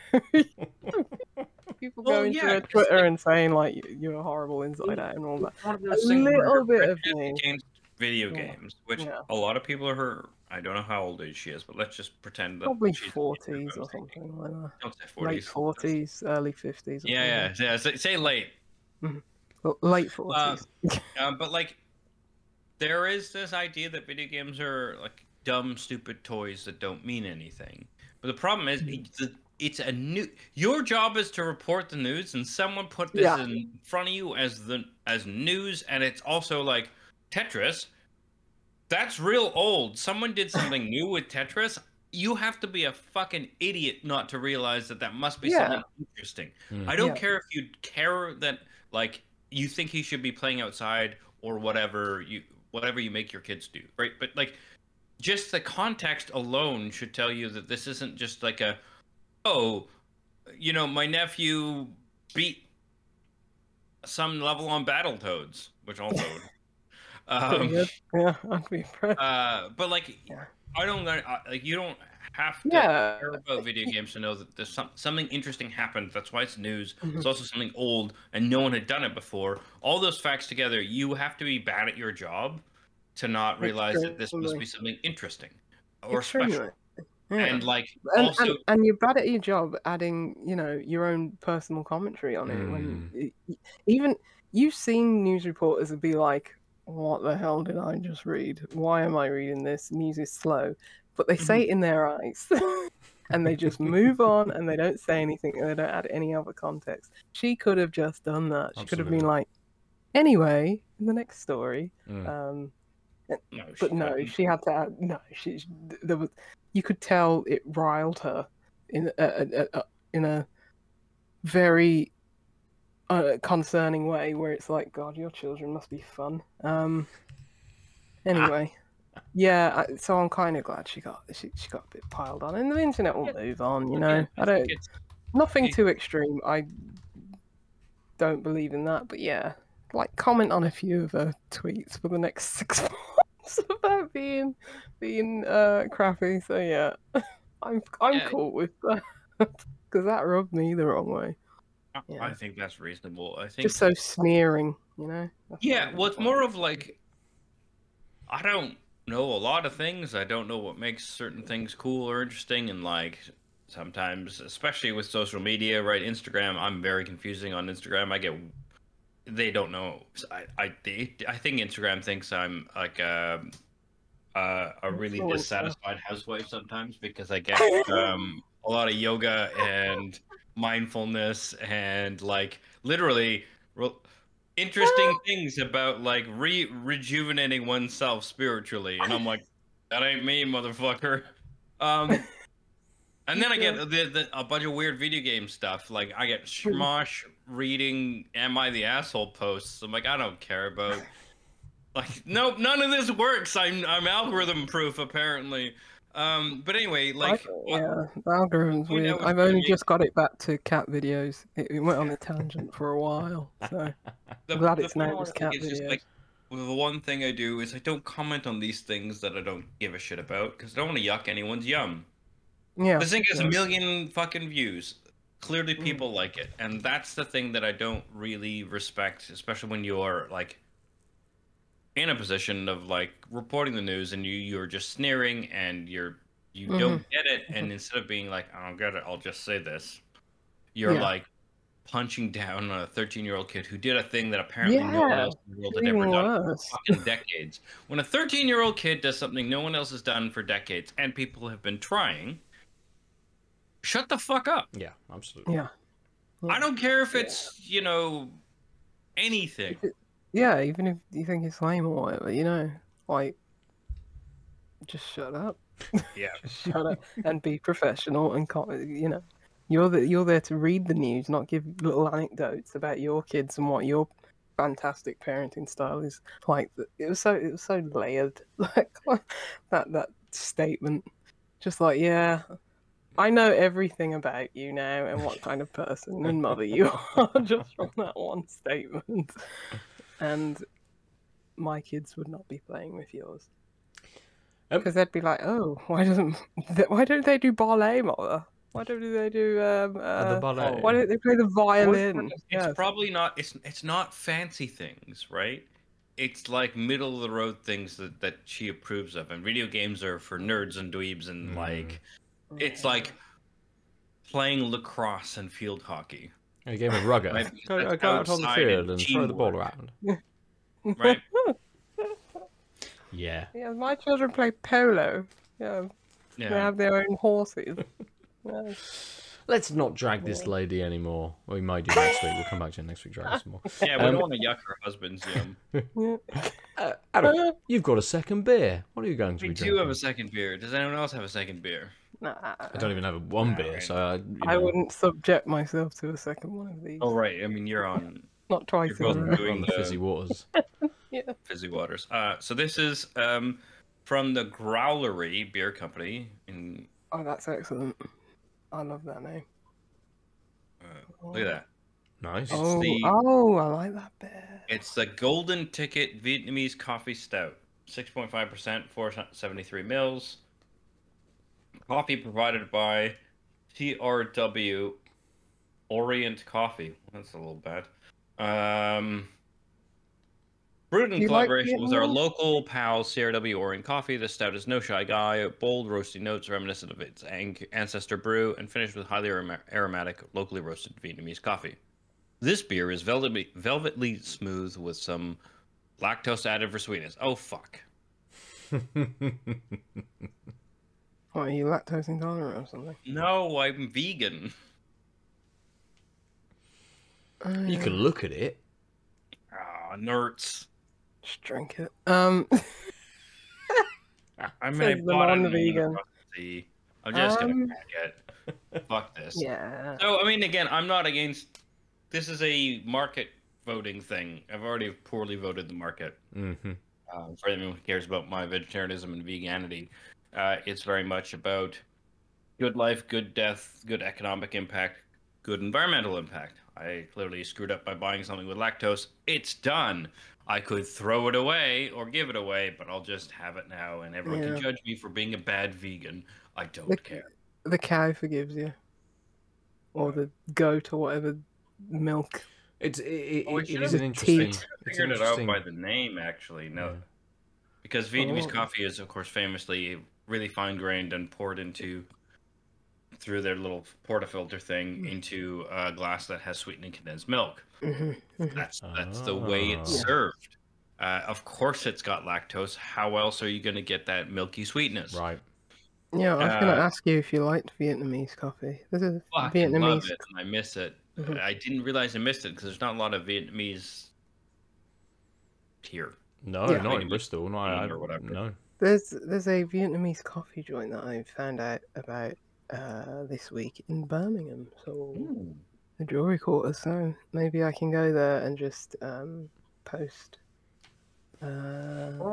People going to Twitter and saying, like, you're horrible inside out and all that. A little bit of me. Video games, which a lot of people are her. I don't know how old she is, but let's just pretend that probably 40s or something like that. Don't say 40s. Late 40s, early 50s. Yeah. Say late. Late 40s. But like, there is this idea that video games are like dumb, stupid toys that don't mean anything. But the problem is, it's a new. Your job is to report the news, and someone put this in front of you as news, and it's also like Tetris. That's real old. Someone did something new with Tetris. You have to be a fucking idiot not to realize that must be something interesting. I don't care if you care that like you think he should be playing outside or whatever you. Whatever you make your kids do, right? But like, just the context alone should tell you that this isn't just like a oh, you know, my nephew beat some level on Battletoads, which also yeah, I'd be impressed. But like, I don't like, you don't have to care about video games to know that there's something interesting happened. That's why it's news. Mm-hmm. It's also something old and no one had done it before. All those facts together, you have to be bad at your job to not realize that this must be something interesting or special. Yeah. And like, also... and you're bad at your job adding, you know, your own personal commentary on it. When even you've seen news reporters would be like, what the hell did I just read? Why am I reading this? News is slow. But they say it in their eyes and they just move on and they don't say anything and they don't add any other context. She could have just done that. She could have been like, anyway, in the next story. No, but no, hadn't. She had to add, there was, you could tell it riled her in a very concerning way where it's like, God, your children must be fun. Anyway. Yeah, so I'm kind of glad she got a bit piled on, and the internet will move on, you know. I don't, nothing too extreme. I don't believe in that, but yeah, like comment on a few of her tweets for the next 6 months about being crappy. So yeah, I'm cool with that because that rubbed me the wrong way. Yeah. I think that's reasonable. I think just so sneering, you know. That's well, it's more of like, I don't know a lot of things. I don't know what makes certain things cool or interesting, and like sometimes, especially with social media, right? Instagram, I'm very confusing on Instagram. I get, they don't know. I think Instagram thinks I'm like a really dissatisfied housewife sometimes because I get a lot of yoga and mindfulness and like literally interesting things about like rejuvenating oneself spiritually, and I'm like, that ain't me, motherfucker. And then I get a bunch of weird video game stuff. Like I get Shmosh reading "Am I the Asshole" posts. I'm like, I don't care about. Like, nope, none of this works. I'm algorithm proof apparently. But anyway, like the algorithm's weird. I've only just got it back to cat videos. It went on a tangent for a while, so I'm glad it's now just cat videos. Just like, well, the one thing I do is I don't comment on these things that I don't give a shit about because I don't want to yuck anyone's yum. Yeah, this thing has a million fucking views. Clearly, people like it, and that's the thing that I don't really respect, especially when you are like in a position of like reporting the news and you're just sneering and you don't get it, and instead of being like, I don't get it, I'll just say this, you're like punching down on a 13-year-old kid who did a thing that apparently no one else in the world had ever done for fucking decades. When a 13-year-old kid does something no one else has done for decades and people have been trying, shut the fuck up. Yeah, absolutely. Yeah. I don't care if it's, you know, anything. Yeah, even if you think it's lame or whatever, you know, like, just shut up. Yeah, just shut up and be professional and, you know, you're there to read the news, not give little anecdotes about your kids and what your fantastic parenting style is. Like, it was so layered, like that statement. Just like, yeah, I know everything about you now and what kind of person and mother you are just from that one statement. And my kids would not be playing with yours because they'd be like, "Oh, why don't they do ballet, mother? Why don't they do the ballet? Why don't they play the violin?" It's probably not. It's not fancy things, right? It's like middle of the road things that she approves of, and video games are for nerds and dweebs, and like, it's like playing lacrosse and field hockey. A game of rugger. I go out on the field and throw the ball around. Right. Yeah. Yeah, my children play polo. Yeah. Yeah. They have their own horses. Yeah. Let's not drag this lady anymore. Well, we might do next week. We'll come back to you next week, drag her some more. Yeah, we don't want to yuck her husband's yum. Adam, you've got a second beer. What are you going to be drinking? We do have a second beer. Does anyone else have a second beer? Nah, I don't even have one beer, right. So I wouldn't subject myself to a second one of these. Oh right, I mean you're on not twice. You're both doing the fizzy waters. Yeah, fizzy waters. So this is from the Growlery Beer Company in. Oh, that's excellent. I love that name. Look at that. Nice. Oh, I like that bit. It's the Golden Ticket Vietnamese Coffee Stout. 6.5%, 473 mils. Coffee provided by CRW Orient Coffee. That's a little bad. Brewed in collaboration with our local pal CRW Orient Coffee. The stout is no shy guy. Bold, roasty notes reminiscent of its ancestor brew and finished with highly aromatic, locally roasted Vietnamese coffee. This beer is velvety smooth with some lactose added for sweetness. Oh, fuck. What, are you lactose intolerant or something? No, I'm vegan. You can look at it. Ah, nerds. Just drink it. I mean, I bought it vegan. I'm just gonna pack it. Fuck this. Yeah. So I mean, again, I'm not against. This is a market voting thing. I've already poorly voted the market. Mm-hmm. For anyone who cares about my vegetarianism and veganity, it's very much about good life, good death, good economic impact, good environmental impact. I clearly screwed up by buying something with lactose. It's done. I could throw it away or give it away, but I'll just have it now, and everyone can judge me for being a bad vegan. I don't care. The cow forgives you, or the goat, or whatever milk. It is an interesting. I figured it out by the name, actually. No, because Vietnamese coffee is, of course, famously really fine grained and poured into. Through their little portafilter thing into a glass that has sweetened condensed milk. That's the way it's served. Of course it's got lactose. How else are you going to get that milky sweetness? Right. Yeah, I was going to ask you if you liked Vietnamese coffee. This is Vietnamese. I love it and I miss it. I didn't realize I missed it because there's not a lot of Vietnamese here. No, not in Bristol. Not or whatever. No. There's a Vietnamese coffee joint that I found out about this week in Birmingham, so the jury quarter, so maybe I can go there and just post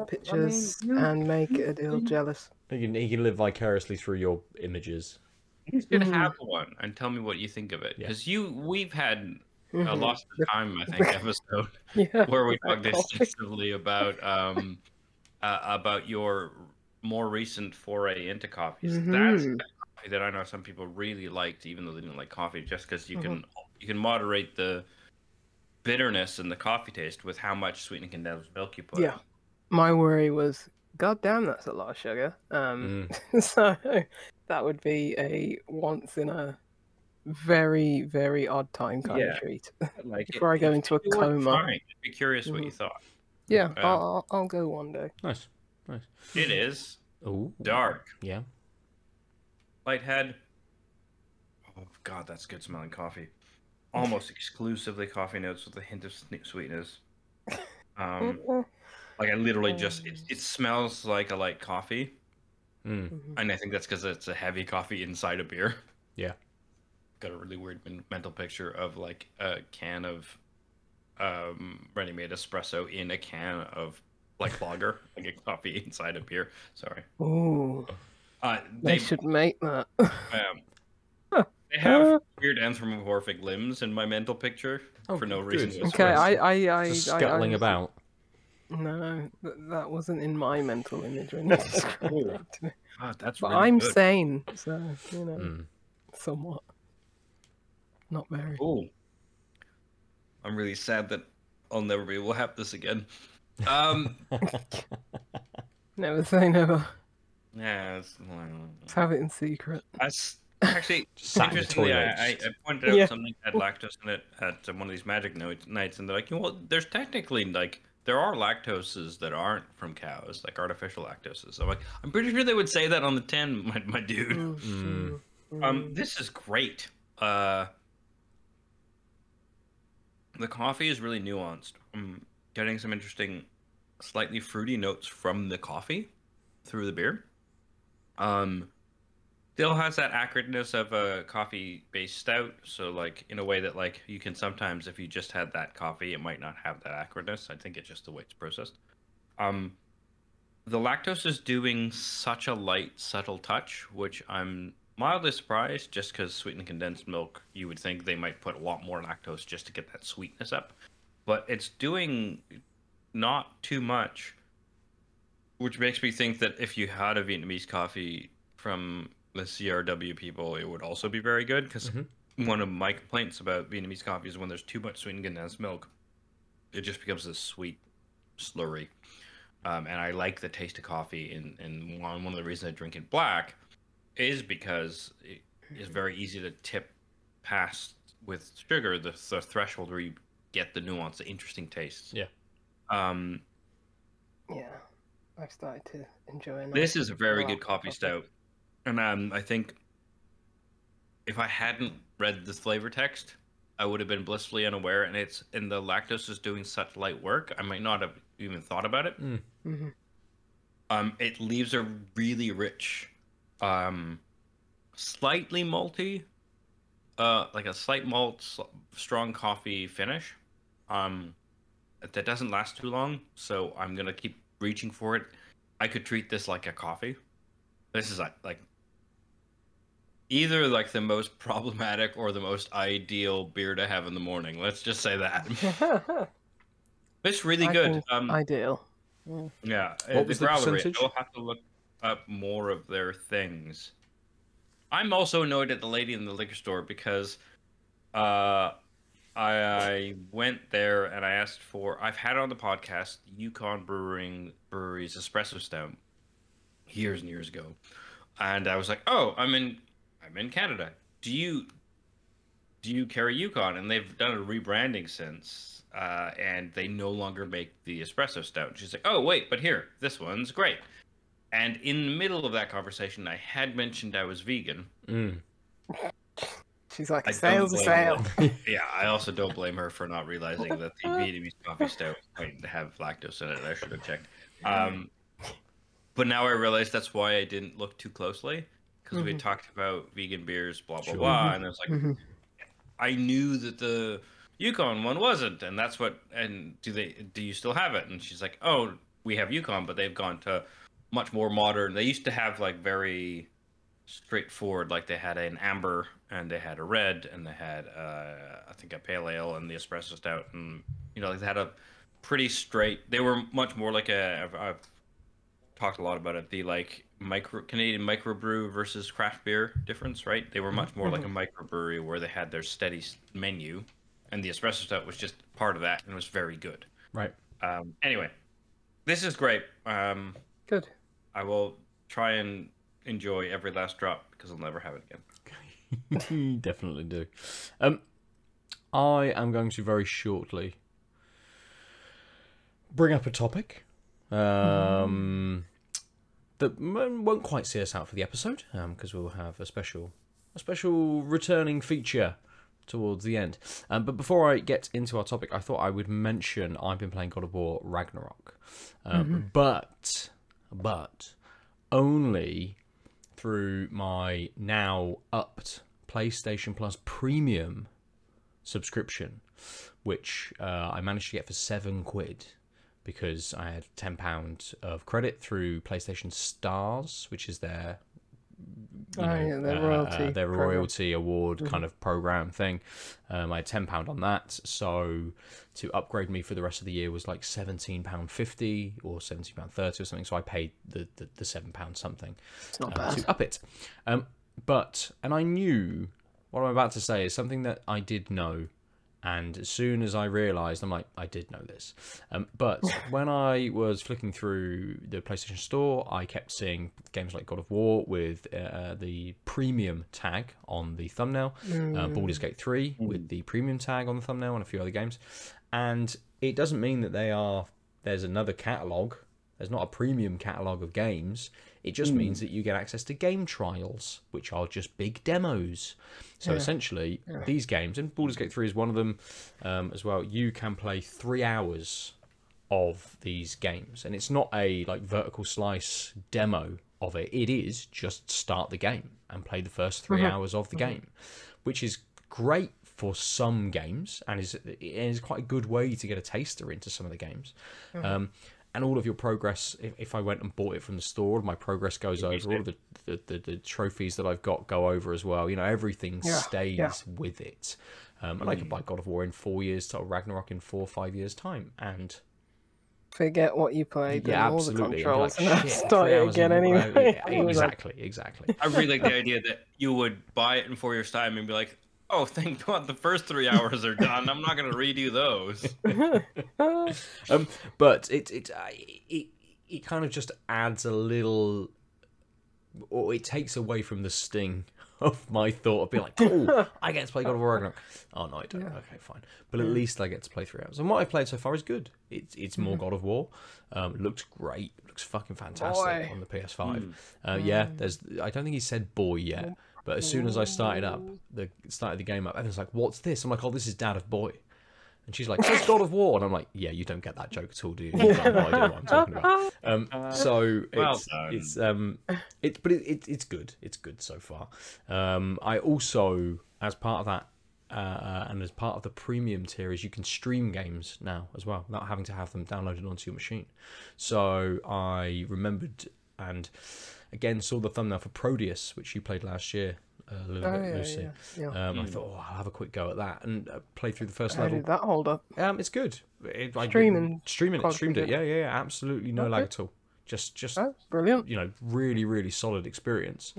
pictures and make Adil jealous. He can live vicariously through your images. He's gonna have one and tell me what you think of it, because we've had a lost of time, I think, episode where we talked extensively about your more recent foray into coffees. That's that I know some people really liked, even though they didn't like coffee, just because you can moderate the bitterness and the coffee taste with how much sweetened condensed milk you put. Yeah, my worry was, God damn, that's a lot of sugar. So that would be a once in a very, very odd time kind of treat. Like before I go into a coma. I'd be curious what you thought. Yeah, I'll go one day. Nice, nice. It is dark. Yeah. Lighthead. Oh God, that's good smelling coffee. Almost exclusively coffee notes with a hint of sweetness. Like I literally it smells like a light coffee, and I think that's because it's a heavy coffee inside a beer. Yeah, got a really weird mental picture of like a can of ready-made espresso in a can of like lager, like a coffee inside a beer. Sorry. Ooh. They should make that. They have weird anthropomorphic limbs in my mental picture for no reason. Okay, I just scuttling about. No, that wasn't in my mental image when you described that to me. God, that's but really I'm good. Sane, so you know, somewhat. Not very. Ooh. I'm really sad that I'll never be able to have this again. Never say never. Yeah, let's have it in secret. Actually, interestingly, I pointed out something that had lactose in it at one of these magic nights, and they're like, well, there's technically, like, there are lactoses that aren't from cows, like artificial lactoses. So I'm like, I'm pretty sure they would say that on the tin, my dude. This is great. The coffee is really nuanced. I'm getting some interesting, slightly fruity notes from the coffee through the beer. Still has that acridness of a coffee-based stout, so like in a way that like you can sometimes, if you just had that coffee, it might not have that acridness. I think it's just the way it's processed. The lactose is doing such a light, subtle touch, which I'm Mildly surprised, just because sweetened condensed milk, you would think they might put a lot more lactose just to get that sweetness up. But it's doing not too much, which makes me think that if you had a Vietnamese coffee from the CRW people, it would also be very good, because one of my complaints about Vietnamese coffee is when there's too much sweetened condensed milk, it just becomes this sweet slurry. And I like the taste of coffee, and one of the reasons I drink it black is because it is very easy to tip past with sugar the threshold where you get the nuance, the interesting tastes. Yeah. Yeah, I've started to enjoy it. This is a very good coffee stout, and I think if I hadn't read the flavor text, I would have been blissfully unaware. And it's and the lactose is doing such light work, I might not have even thought about it. It leaves a really rich. Slightly malty, like a slight malt, strong coffee finish. That doesn't last too long, so I'm gonna keep reaching for it. I could treat this like a coffee. This is like either like the most problematic or the most ideal beer to have in the morning. Let's just say that. It's really good. Ideal. Yeah. What was the percentage? I'll have to look up more of their things. I'm also annoyed at the lady in the liquor store because I went there and I asked for, I've had on the podcast, Yukon Brewery's Espresso Stout years and years ago. And I was like, oh, I'm in Canada. Do you carry Yukon? And they've done a rebranding since, and they no longer make the Espresso Stout. And she's like, oh, wait, but here, this one's great. And in the middle of that conversation, I had mentioned I was vegan. She's like, sale's a sale. Yeah, I also don't blame her for not realizing that the Vietnamese coffee stout might have lactose in it. I should have checked. But now I realize that's why I didn't look too closely, because we had talked about vegan beers, blah, blah, blah. And I was like, I knew that the Yukon one wasn't. And that's what, and do you still have it? And she's like, oh, we have Yukon, but they've gone to much more modern. They used to have like very straightforward, like they had an amber and they had a red and they had I think a pale ale and the espresso stout, and you know, like they had a pretty straight, they were much more like a, I've talked a lot about it, the like Canadian microbrew versus craft beer difference, right? They were much more like a microbrewery where they had their steady menu, and the espresso stout was just part of that and was very good. Right. Anyway, this is great. Good. I will try and enjoy every last drop because I'll never have it again. Definitely do. I am going to very shortly bring up a topic that won't quite see us out for the episode, because we'll have a special returning feature towards the end. But before I get into our topic, I thought I would mention I've been playing God of War Ragnarok, but only through my now upped PlayStation Plus Premium subscription, which I managed to get for £7 because I had £10 of credit through PlayStation Stars, which is their, their royalty award kind of program thing. I had £10 on that, so to upgrade me for the rest of the year was like £17.50 or £17.30 or something, so I paid the £7 something. It's not bad. To up it. And I knew what I'm about to say is something that I did know, and as soon as I realised, I'm like, I did know this. But when I was flicking through the PlayStation Store, I kept seeing games like God of War with the premium tag on the thumbnail, Baldur's Gate 3 with the premium tag on the thumbnail, and a few other games. And it doesn't mean that there's another catalogue. There's not a premium catalogue of games. It just means that you get access to game trials, which are just big demos. So essentially, these games, and Baldur's Gate 3 is one of them as well, you can play 3 hours of these games. And it's not a like vertical slice demo of it. It is just start the game and play the first 3 hours of the game, which is great for some games, and is quite a good way to get a taster into some of the games. and all of your progress, if I went and bought it from the store, my progress goes over, all of the trophies that I've got go over as well, you know, everything stays with it. And I could buy God of War in 4 years, or Ragnarok in 4 or 5 years time, and forget what you played and all the controls, like, and start it again anyway. Exactly. I really like the idea that you would buy it in 4 years time and be like, oh, thank God the first 3 hours are done. I'm not going to redo those. But it kind of just adds a little, or it takes away from the sting of my thought of being like, cool, I get to play God of War Ragnarok. Oh, no, I don't. Okay, fine. But at least I get to play 3 hours. And what I've played so far is good. It's more God of War. Looks great. Looks fucking fantastic on the PS5. Yeah, I don't think he said boy yet. But as soon as I started the game up, Evan's like, "What's this?" I'm like, "Oh, this is Dad of Boy," and she's like, "It's God of War," and I'm like, "Yeah, you don't get that joke at all, do you? You have no idea what I'm talking about." So it's good. It's good so far. I also, as part of that, and as part of the premium tier, is you can stream games now as well, without having to have them downloaded onto your machine. So I remembered and. Again, saw the thumbnail for Proteus, which you played last year a little bit, Lucy. I thought, oh, I'll have a quick go at that and play through the first level. Did that hold up? It's good. Streamed it. Yeah. Absolutely no lag at all. Just brilliant. You know, really solid experience.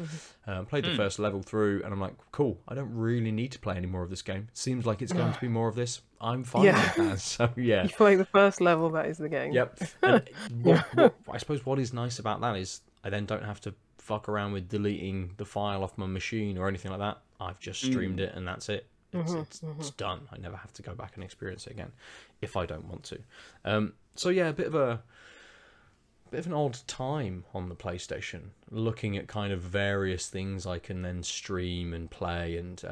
Played the first level through, and I'm like, cool. I don't really need to play any more of this game. Seems like it's going to be more of this. I'm fine with that. So you play the first level, that is the game. Yep. And I suppose what is nice about that is. I then don't have to fuck around with deleting the file off my machine or anything like that. I've just streamed it and that's it. It's done. I never have to go back and experience it again if I don't want to. So yeah, a bit of an odd time on the PlayStation, looking at kind of various things I can then stream and play. And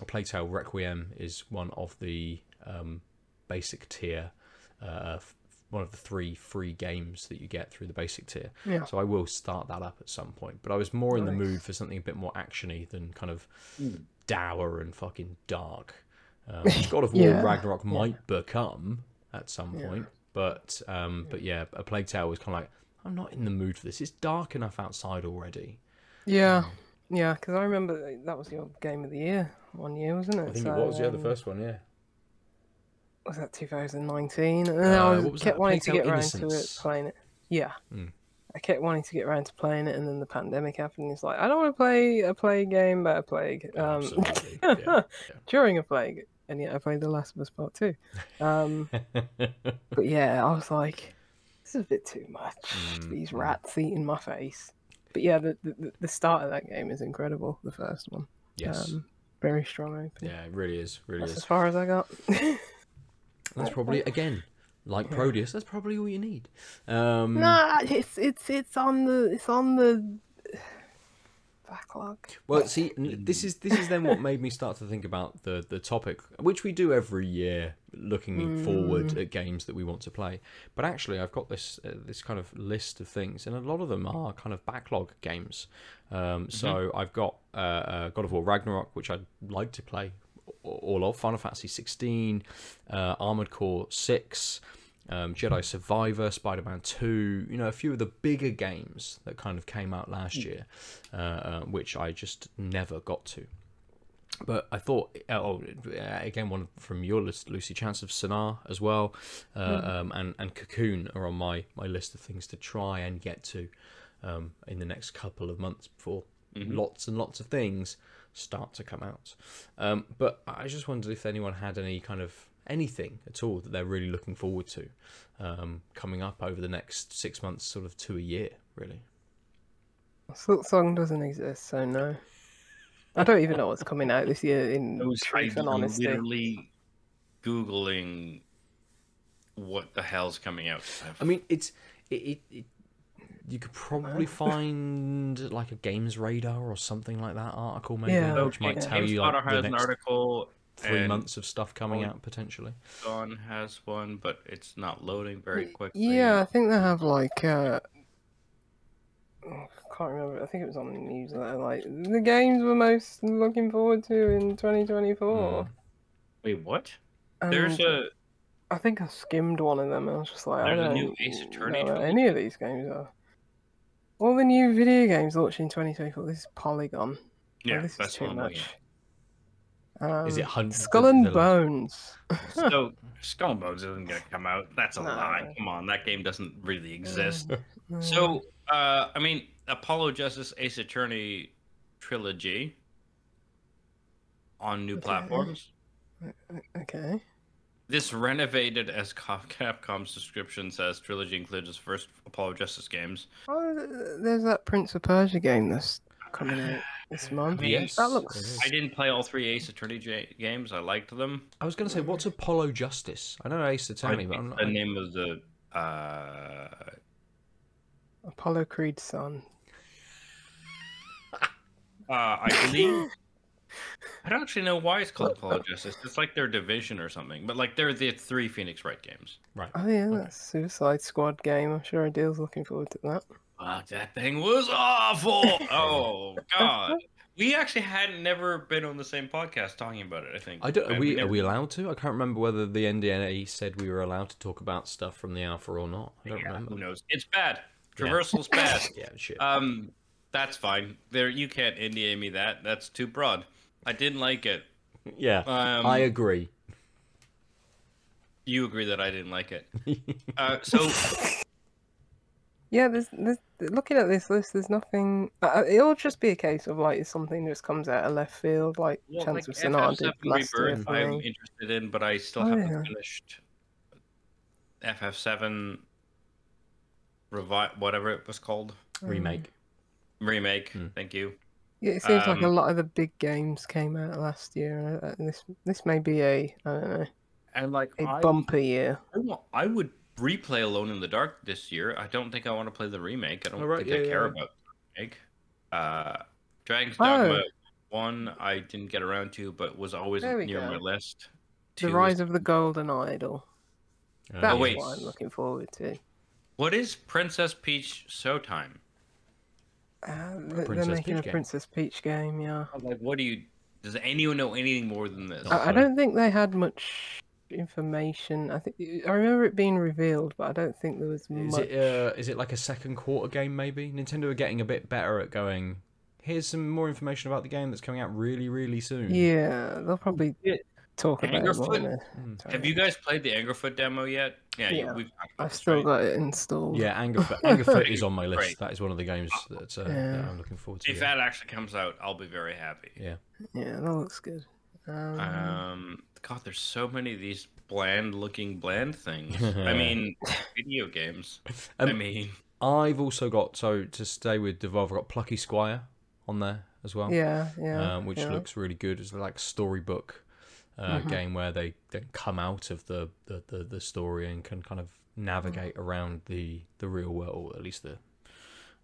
A Playtale Requiem is one of the basic tier one of the 3 free games that you get through the basic tier. Yeah. So I will start that up at some point. But I was more in the mood for something a bit more actiony than kind of dour and fucking dark. God of War Ragnarok might become at some point. But yeah, A Plague Tale was kind of like, I'm not in the mood for this. It's dark enough outside already. Yeah. Yeah, because I remember that was your game of the year one year, wasn't it? I think it was, yeah, the first one, yeah. Was that 2019? And then I kept wanting to get around to it, playing it. Yeah. I kept wanting to get around to playing it, and then the pandemic happened. It's like, I don't want to play a plague game about a plague. During a plague. And yet I played The Last of Us Part 2. But yeah, I was like, this is a bit too much. These rats eating my face. But yeah, the start of that game is incredible, the first one. Yes. Very strong opening. Yeah, it really is. That's as far as I got. That's probably, again, like Proteus, that's probably all you need. Nah, it's on the backlog. Well, see, this is then what made me start to think about the topic, which we do every year, looking forward at games that we want to play. But actually, I've got this this kind of list of things, and a lot of them are kind of backlog games. So I've got God of War Ragnarok, which I'd like to play. All of Final Fantasy 16, Armored Core 6, Jedi Survivor, Spider-Man 2, you know, a few of the bigger games that kind of came out last year, which I just never got to. But I thought, again, one from your list, Lucy, Chance of Sonar as well, and Cocoon are on my list of things to try and get to in the next couple of months before lots and lots of things start to come out. But I just wondered if anyone had any kind of anything at all that they're really looking forward to coming up over the next 6 months, sort of to a year, really. Silk Song doesn't exist, so no. I don't even know what's coming out this year, in truth and honesty. I'm literally Googling what the hell's coming out. I mean, it you could probably find like a Games Radar or something like that article, maybe, which might tell you like the next article 3 months of stuff coming out potentially. Don has one, but it's not loading very quickly. Yeah, I think they have like I can't remember. I think it was on the newsletter. Like the games we're most looking forward to in 2024. Wait, what? There's a I think I skimmed one of them and I was just like, there's a new Ace Attorney. Any of these games are. All the new video games launching in 2024. This is Polygon. Yeah, oh, this is too much. Is it Skull and Bones? So Skull and Bones isn't going to come out. That's a lie. Come on, that game doesn't really exist. So, I mean, Apollo Justice, Ace Attorney trilogy on new platforms. Okay. This renovated as Capcom's subscription says trilogy includes its first Apollo Justice games. Oh, there's that Prince of Persia game that's coming out this month. Yes, that looks. I didn't play all three Ace Attorney games. I liked them. I was going to say, what's Apollo Justice? I know Ace Attorney, but I'm not. The name of the Apollo Creed's son. I believe. I don't actually know why it's called Apollo Justice. It's like their division or something, but like they're the three Phoenix Wright games. Right. Oh yeah, okay. That Suicide Squad game. I'm sure Ideal's looking forward to that. Fuck, that thing was awful. Oh god. We actually had never been on the same podcast talking about it, I think. I don't, are we allowed to? I can't remember whether the NDA said we were allowed to talk about stuff from the alpha or not. I don't remember. Who knows? It's bad. Traversal's bad. Yeah, shit. That's fine. There, you can't NDA me that. That's too broad. I didn't like it. Yeah, I agree. You agree that I didn't like it. So, yeah, there's looking at this list, there's nothing. It'll just be a case of like something that just comes out of left field, like Chance of Sonata. Rebirth, I'm interested in, but I still haven't finished FF7 Revive, whatever it was called, remake. Thank you. Yeah, it seems like a lot of the big games came out last year. This may be a, I don't know, and like a bumper year. I would replay Alone in the Dark this year. I don't think I want to play the remake. I don't think I care about the remake. Dragon's Dogma 1 I didn't get around to, but was always near my list. The Rise of the Golden Idol. That's what I'm looking forward to. What is Princess Peach Showtime? They're making a Princess Peach game, yeah. Like, what do you? Does anyone know anything more than this? I don't think they had much information. I remember it being revealed, but I don't think there was much. Is it like a second quarter game? Maybe Nintendo are getting a bit better at going. Here's some more information about the game that's coming out really, really soon. Yeah, they'll probably talk about it. Have you guys played the Angerfoot demo yet? Yeah, I've still got it installed. Yeah, Angerfoot is on my list. Great. That is one of the games that I'm looking forward to. If that actually comes out, I'll be very happy. Yeah. Yeah, that looks good. God, there's so many of these bland-looking things. I mean, video games. I mean, I've also got to stay with Devolver. I've got Plucky Squire on there as well. Yeah, yeah. Which looks really good. It's like storybook. Game where they come out of the story and can kind of navigate around the real world, or at least the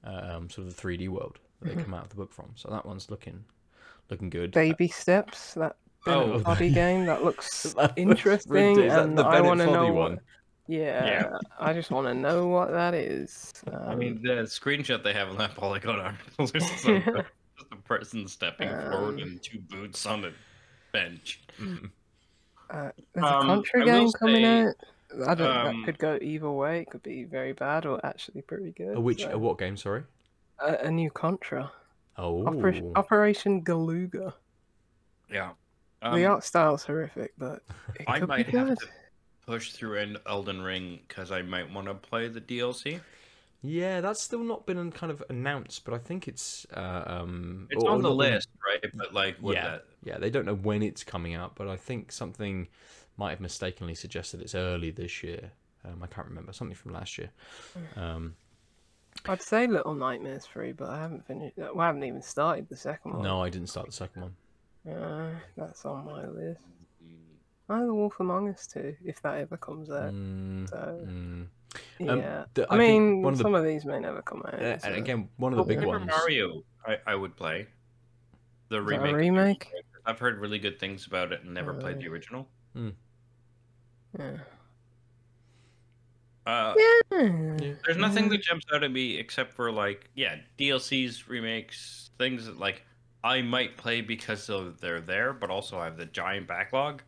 sort of the 3D world that they come out of the book from. So that one's looking good. Baby Steps, that Body game that looks interesting. Is that the Bennett Foddy one? Yeah, I just want to know what that is. I mean, the screenshot they have on that Polygon article is just a person stepping forward and two boots on it. Bench. There's a Contra game coming out. I don't know, that could go either way. It could be very bad or actually pretty good. What game, sorry? A new Contra. Oh. Operation Galuga. Yeah. The art style's horrific, but it could be good. Have to push through Elden Ring because I might want to play the DLC. Yeah, that's still not been kind of announced, but I think it's on the list, right? But like, they don't know when it's coming out, but I think something might have mistakenly suggested it's early this year. I can't remember, something from last year. I'd say Little Nightmares 3, but I haven't finished. Well, I haven't even started the second one. No, I didn't start the second one. That's on my list. I have The Wolf Among Us 2, if that ever comes out. Yeah, I mean, some of these may never come out. And again, one of the big ones. Mario, I would play the remake. I've heard really good things about it and never played the original. There's nothing that jumps out at me except for like, DLCs, remakes, things that like I might play because they're there, but also I have the giant backlog.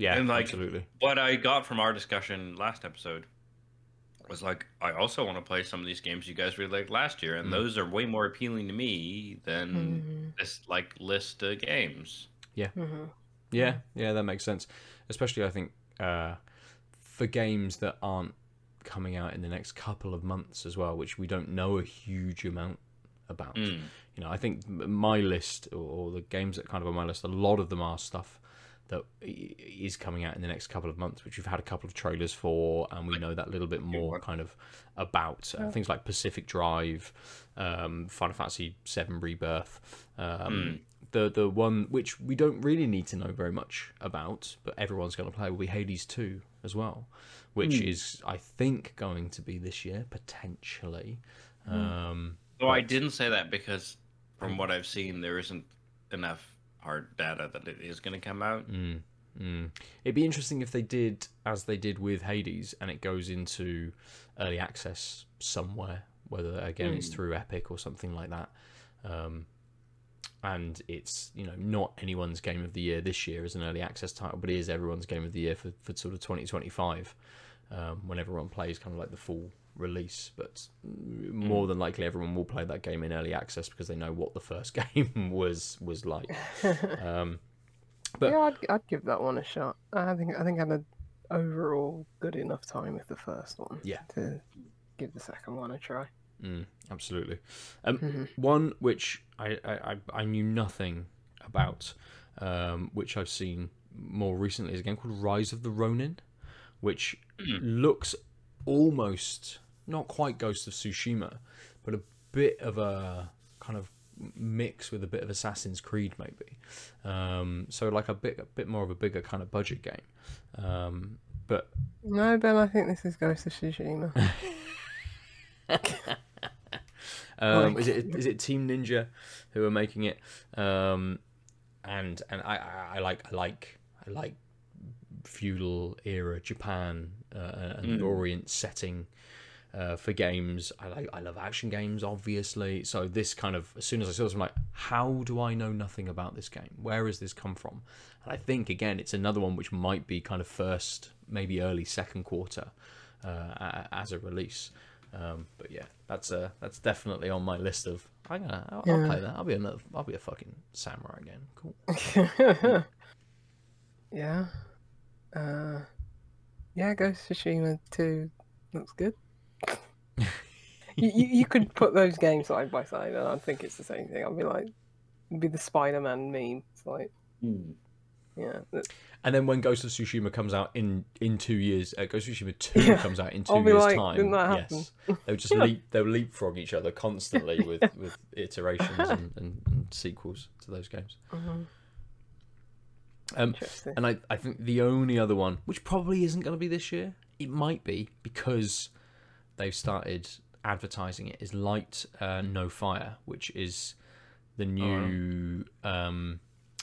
Yeah, and like, absolutely. What I got from our discussion last episode was like, I also want to play some of these games you guys really liked last year, and those are way more appealing to me than this like list of games. Yeah, yeah, that makes sense. Especially, I think for games that aren't coming out in the next couple of months as well, which we don't know a huge amount about. You know, I think my list, or the games that kind of on my list, a lot of them are stuff that is coming out in the next couple of months, which we've had a couple of trailers for, and we know that little bit more kind of about things like Pacific Drive, Final Fantasy VII Rebirth, the one which we don't really need to know very much about, but everyone's going to play, will be Hades 2 as well, which is, I think, going to be this year, potentially. Well, I didn't say that because from what I've seen, there isn't enough hard data that it is going to come out. It'd be interesting if they did as they did with Hades, and it goes into early access somewhere, whether again it's through Epic or something like that, and it's, you know, not anyone's game of the year this year as an early access title, but it is everyone's game of the year for sort of 2025, when everyone plays kind of like the full release. But more than likely everyone will play that game in early access because they know what the first game was like. But yeah, I'd give that one a shot. I think I had an overall good enough time with the first one to give the second one a try. Absolutely. One which I knew nothing about, which I've seen more recently, is a game called Rise of the Ronin, which looks almost not quite Ghost of Tsushima, but a bit of a kind of mix with a bit of Assassin's Creed, maybe. So like a bit more of a bigger kind of budget game. But no, Ben, I think this is Ghost of Tsushima. Is it Team Ninja who are making it? And I like feudal era Japan and the Orient setting for games. I love action games, obviously. So this kind of, as soon as I saw this, I'm like, how do I know nothing about this game? Where has this come from? And I think again, it's another one which might be kind of first, maybe early second quarter as a release. But yeah, that's definitely on my list of I'll play that. I'll be a fucking samurai again. Cool. Yeah. Yeah, Ghost of Tsushima 2 looks good. you could put those games side by side, and I think it's the same thing. I'd be like, it'd be the Spider-Man meme. It's like, yeah. And then when Ghost of Tsushima comes out in 2 years, Ghost of Tsushima 2 comes out in 2 years' like, time. Didn't that happen? Yes, they'll just they'll leapfrog each other constantly with iterations and sequels to those games. And I think the only other one, which probably isn't going to be this year, it might be because they've started advertising it, is Light No Fire, which is the new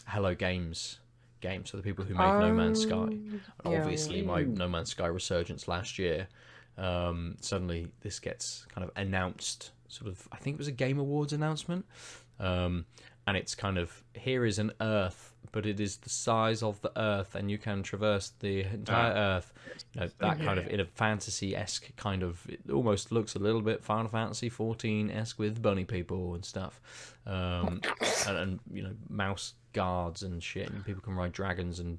Hello Games game. So the people who made No Man's Sky, obviously my No Man's Sky resurgence last year, suddenly this gets kind of announced, sort of, I think it was a Game Awards announcement, and it's kind of, here is an Earth, but it is the size of the Earth, and you can traverse the entire Earth. You know, that kind of in a fantasy-esque kind of, it almost looks a little bit Final Fantasy 14-esque with bunny people and stuff, and you know, mouse guards and shit, and people can ride dragons and.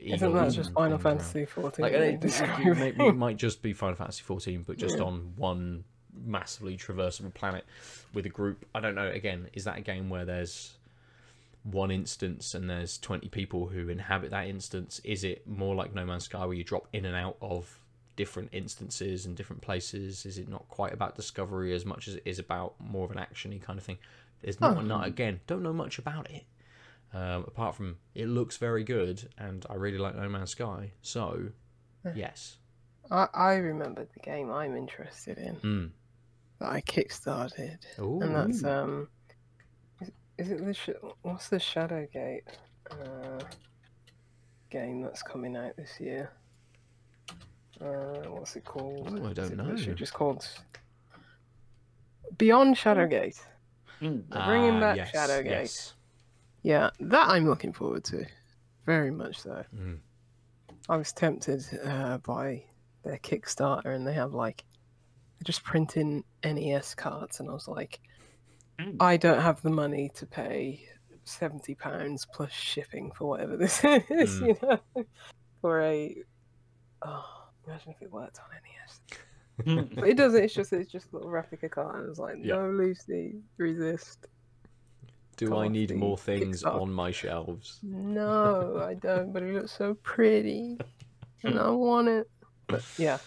Isn't that just Final Fantasy 14? Like, it might just be Final Fantasy 14, but just on one massively traversable planet with a group. I don't know. Again, is that a game where there's one instance and there's 20 people who inhabit that instance? Is it more like No Man's Sky where you drop in and out of different instances and different places? Is it not quite about discovery as much as it is about more of an action-y kind of thing? There's not, again, don't know much about it, apart from it looks very good and I really like No Man's Sky, so yes. I remembered the game I'm interested in that I kickstarted. Ooh. And that's is it what's the Shadowgate game that's coming out this year? What's it called? Oh, I don't know. It's just called Beyond Shadowgate. Bringing back Shadowgate. Yes. Yeah, that I'm looking forward to, very much so. I was tempted by their Kickstarter, and they have like, they're just printing NES cards, and I was like, I don't have the money to pay £70 plus shipping for whatever this is, you know, for a, imagine if it worked on NES. But it doesn't. It's just a little replica card. And I was like, no, Lucy, resist. Do I need more things on my shelves? No, I don't. But it looks so pretty, and I want it. But yeah,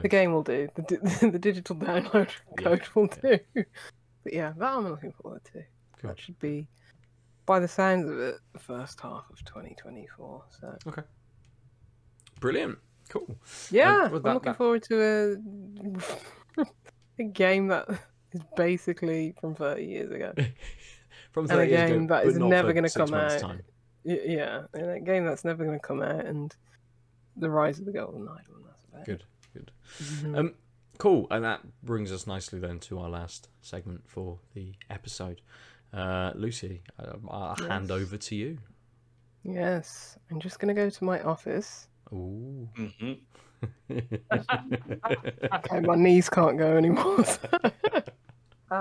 the game will do. The digital download code will do. But yeah, that I'm looking forward to. Cool. That should be, by the sounds of it, the first half of 2024. So okay, brilliant. Cool. Yeah, well, I'm looking forward to a game that is basically from 30 years ago. From 30 years ago. And a game that is never going to come out. Time. Yeah, and a game that's never going to come out, and the Rise of the Golden Idol. That's about it. Good, good. Mm-hmm. Cool, and that brings us nicely then to our last segment for the episode. Lucy, I'll hand over to you. Yes, I'm just going to go to my office. Ooh. Okay, my knees can't go anymore.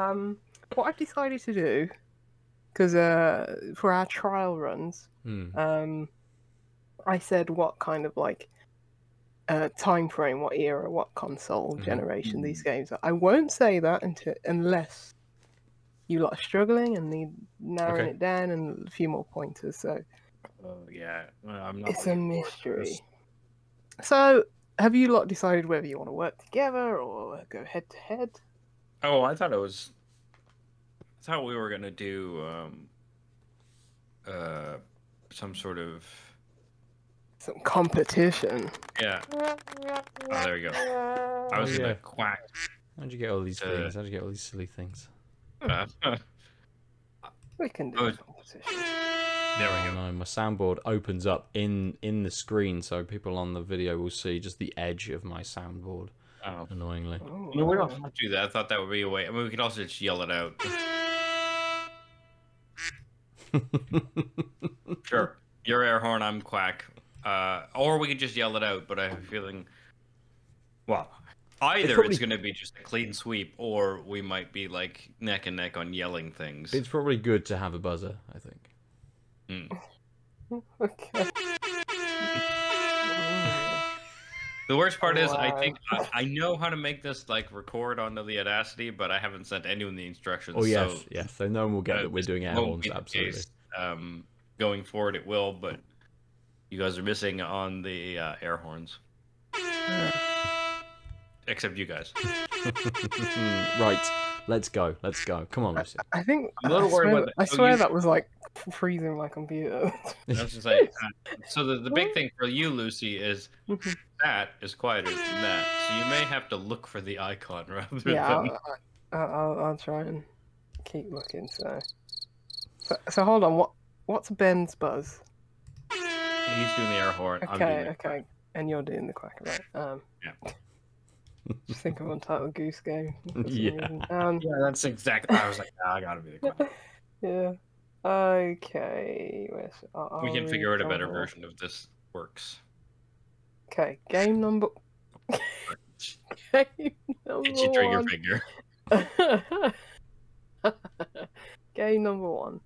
So. What I've decided to do, because for our trial runs, I said what kind of like time frame, what era, what console generation these games are. I won't say that unless you lot are struggling and need narrowing it down and a few more pointers. So I'm not. It's a mystery. So, have you lot decided whether you want to work together or go head to head? Oh, I thought we were gonna do some sort of competition. Yeah. Oh, there we go. I was gonna quack. How'd you get all these things? How'd you get all these silly things? We can do a competition. There we go. No, my soundboard opens up in the screen, so people on the video will see just the edge of my soundboard. Oh. Annoyingly. Oh, no, we don't have to do that. I thought that would be a way. I mean, we could also just yell it out. Sure. You're air horn, I'm quack. Or we could just yell it out, but I have a feeling... Well, either it's going to be just a clean sweep, or we might be like neck and neck on yelling things. It's probably good to have a buzzer, I think. Okay. The worst part is I think I know how to make this like record onto the Audacity, but I haven't sent anyone the instructions. Oh yes, so, yes. So no one will get that we're doing add-ons. Absolutely. Case. Going forward, it will. But you guys are missing on the air horns. Yeah. Except you guys. Right. Let's go. Let's go. Come on, Lucy. I think I'm a little worried about that. I swear that was like freezing my computer. I was just like, so the big thing for you, Lucy, is that is quieter than that. So you may have to look for the icon rather than. I'll try and keep looking. So hold on. What's Ben's buzz? He's doing the air horn. Okay, I'm doing okay, and you're doing the quack, right? Yeah. Just think of Untitled Goose Game. Yeah. Yeah, that's exactly. I was like, nah, I gotta be the quack. Yeah. Okay. We can figure out a better version of this. Works. Okay. Game number. Game number. Did you trigger finger? Game number one.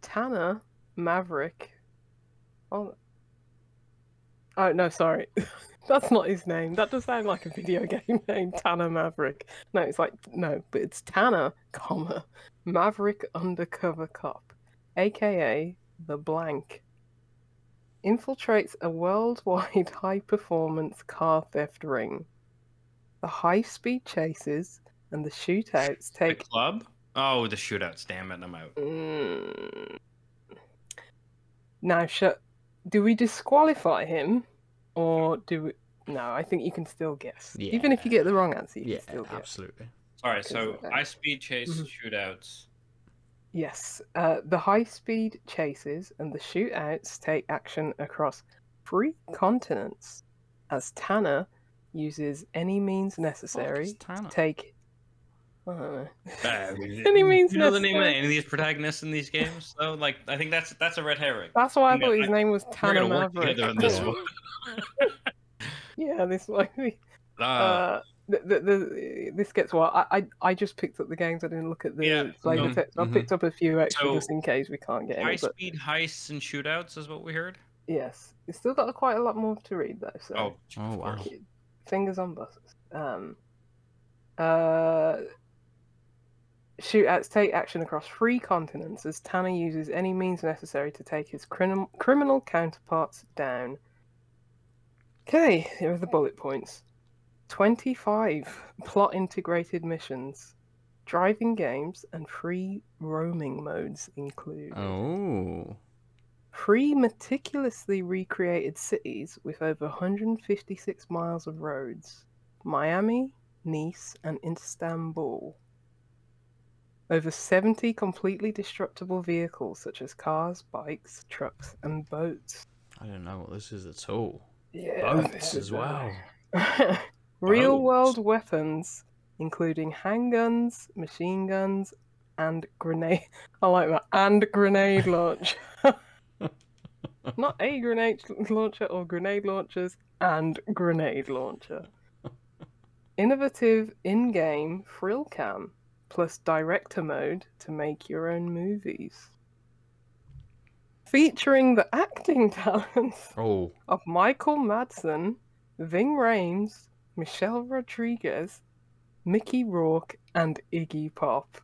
Tanner Maverick. Oh no, sorry. That's not his name. That does sound like a video game name, Tanner Maverick. No, it's like, no, but it's Tanner, comma, Maverick Undercover Cop, a.k.a. The Blank. Infiltrates a worldwide high-performance car theft ring. The high-speed chases and the shootouts take... The club? Oh, the shootouts, damn it, I'm out. Now, do we disqualify him? Or do we... No, I think you can still guess. Yeah. Even if you get the wrong answer, you can still guess. Absolutely. All right, so high-speed chase shootouts. Yes. The high-speed chases and the shootouts take action across 3 continents as Tanner uses any means necessary to take... I don't know. You know the name of any of these protagonists in these games? So, like, I think that's a red herring. That's why I thought his name was Tanner Maverick. On this one. Yeah, this like this gets wild. I just picked up the games. I didn't look at the flavor text. I picked up a few extra just in case we can't get any. High-speed heists and shootouts is what we heard. Yes, it's still got quite a lot more to read though. So wow. Fingers on buzzers. Shootouts take action across 3 continents as Tanner uses any means necessary to take his criminal counterparts down. Okay, here are the bullet points. 25 plot-integrated missions, driving games, and 3 roaming modes include. Oh. 3 meticulously recreated cities with over 156 miles of roads. Miami, Nice, and Istanbul. Over 70 completely destructible vehicles such as cars, bikes, trucks, and boats. I don't know what this is at all. Yeah, boats as well. Real-world weapons, including handguns, machine guns, and grenade. I like that. And grenade launch. Not a grenade launcher or grenade launchers, and grenade launcher. Innovative in-game thrill cam, plus director mode to make your own movies. Featuring the acting talents of Michael Madsen, Ving Rhames, Michelle Rodriguez, Mickey Rourke, and Iggy Pop.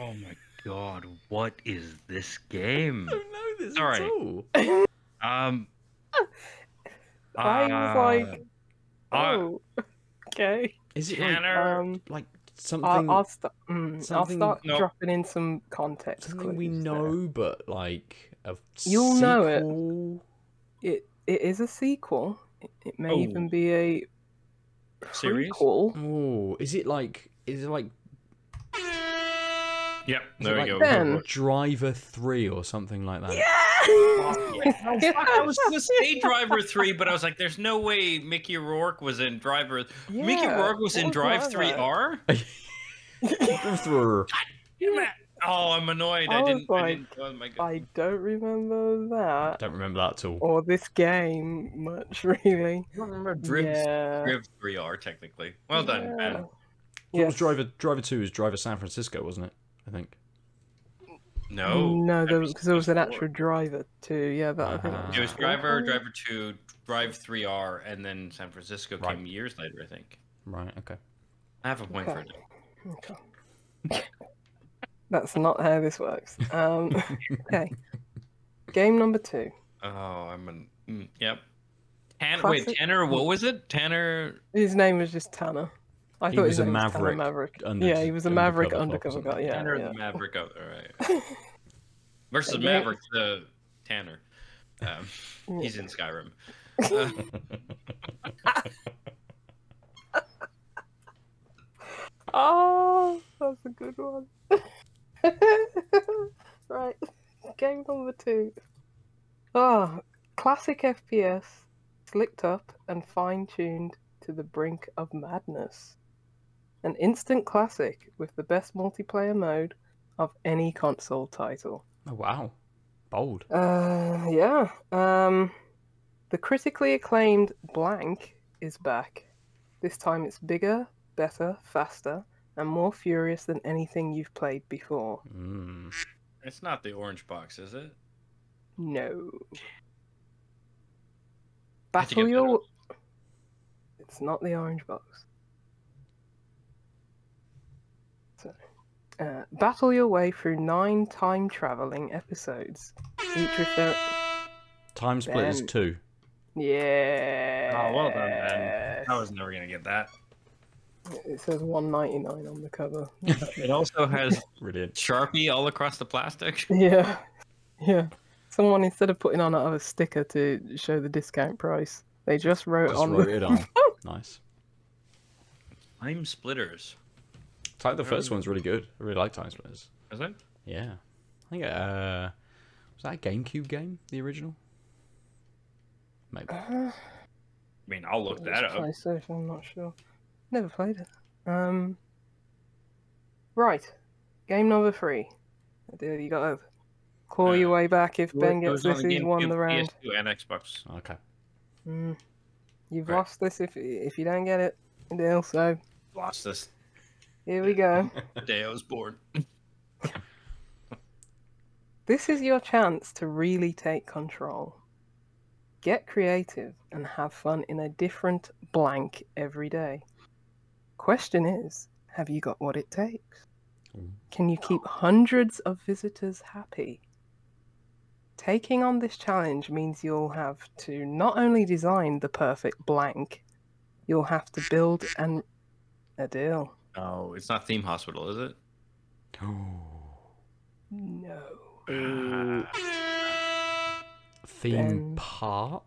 Oh my god, what is this game? I don't know this at all. I was like, oh, okay. Is it like something? I'll start dropping in some context. Something we know, but like a sequel? Know it. It is a sequel. It may even be a series. Oh, is it like? Is it like? Yep, there we go. Driver 3 or something like that. Yeah! I was going to say Driver 3, but I was like, there's no way Mickey Rourke was in Driver... Yeah. Mickey Rourke was in Drive 3R? Oh, I'm annoyed. I didn't... Oh my God. I don't remember that. I don't remember that at all. Or this game much, really. I don't remember Drive 3R, technically. Well done, man. What was Driver 2 was Driver San Francisco, wasn't it? I think. No, because there was an actual Driver too. Yeah, but I think it was Driver, Driver 2, Drive 3R, and then San Francisco came years later, I think. Right. Okay. I have a point for it. Okay. That's not how this works. Okay. Game number 2. Oh, yep. Tanner. What was it? Tanner. His name was just Tanner. I thought he was a maverick. Yeah, he was a maverick undercover guy. Yeah, Tanner the maverick. All right. Versus Maverick the Tanner. He's in Skyrim. Oh, that's a good one. Right, game number 2. Oh, classic FPS, slicked up and fine-tuned to the brink of madness. An instant classic with the best multiplayer mode of any console title. Oh, wow. Bold. Yeah. The critically acclaimed Blank is back. This time it's bigger, better, faster, and more furious than anything you've played before. Mm. It's not the orange box, is it? No. Battle your... It's not the orange box. Battle your way through 9 time-travelling episodes, each with their... Time split is 2. Yeah. Oh, well done, man. I was never going to get that. It says $1.99 on the cover. It also has Sharpie all across the plastic. Yeah. Yeah. Someone, instead of putting on a sticker to show the discount price, they just wrote it on. Nice. Time Splitters. Like the first one's really good. I really like Time Splitters. Is it? Yeah. I think was that a GameCube game, the original? Maybe. I mean, I'll look that up. PlayStation, I'm not sure. Never played it. Right. Game number 3. Dude, you got to claw your way back if Ben gets this. He's won the round. PS2 and Xbox. Okay. Mm. You've lost this if you don't get it. Deal, so. Lost this. Here we go. The day I was born. This is your chance to really take control. Get creative and have fun in a different blank every day. Question is, have you got what it takes? Can you keep hundreds of visitors happy? Taking on this challenge means you'll have to not only design the perfect blank, you'll have to build a deal. Oh, it's not Theme Hospital, is it? No. No. Theme Park?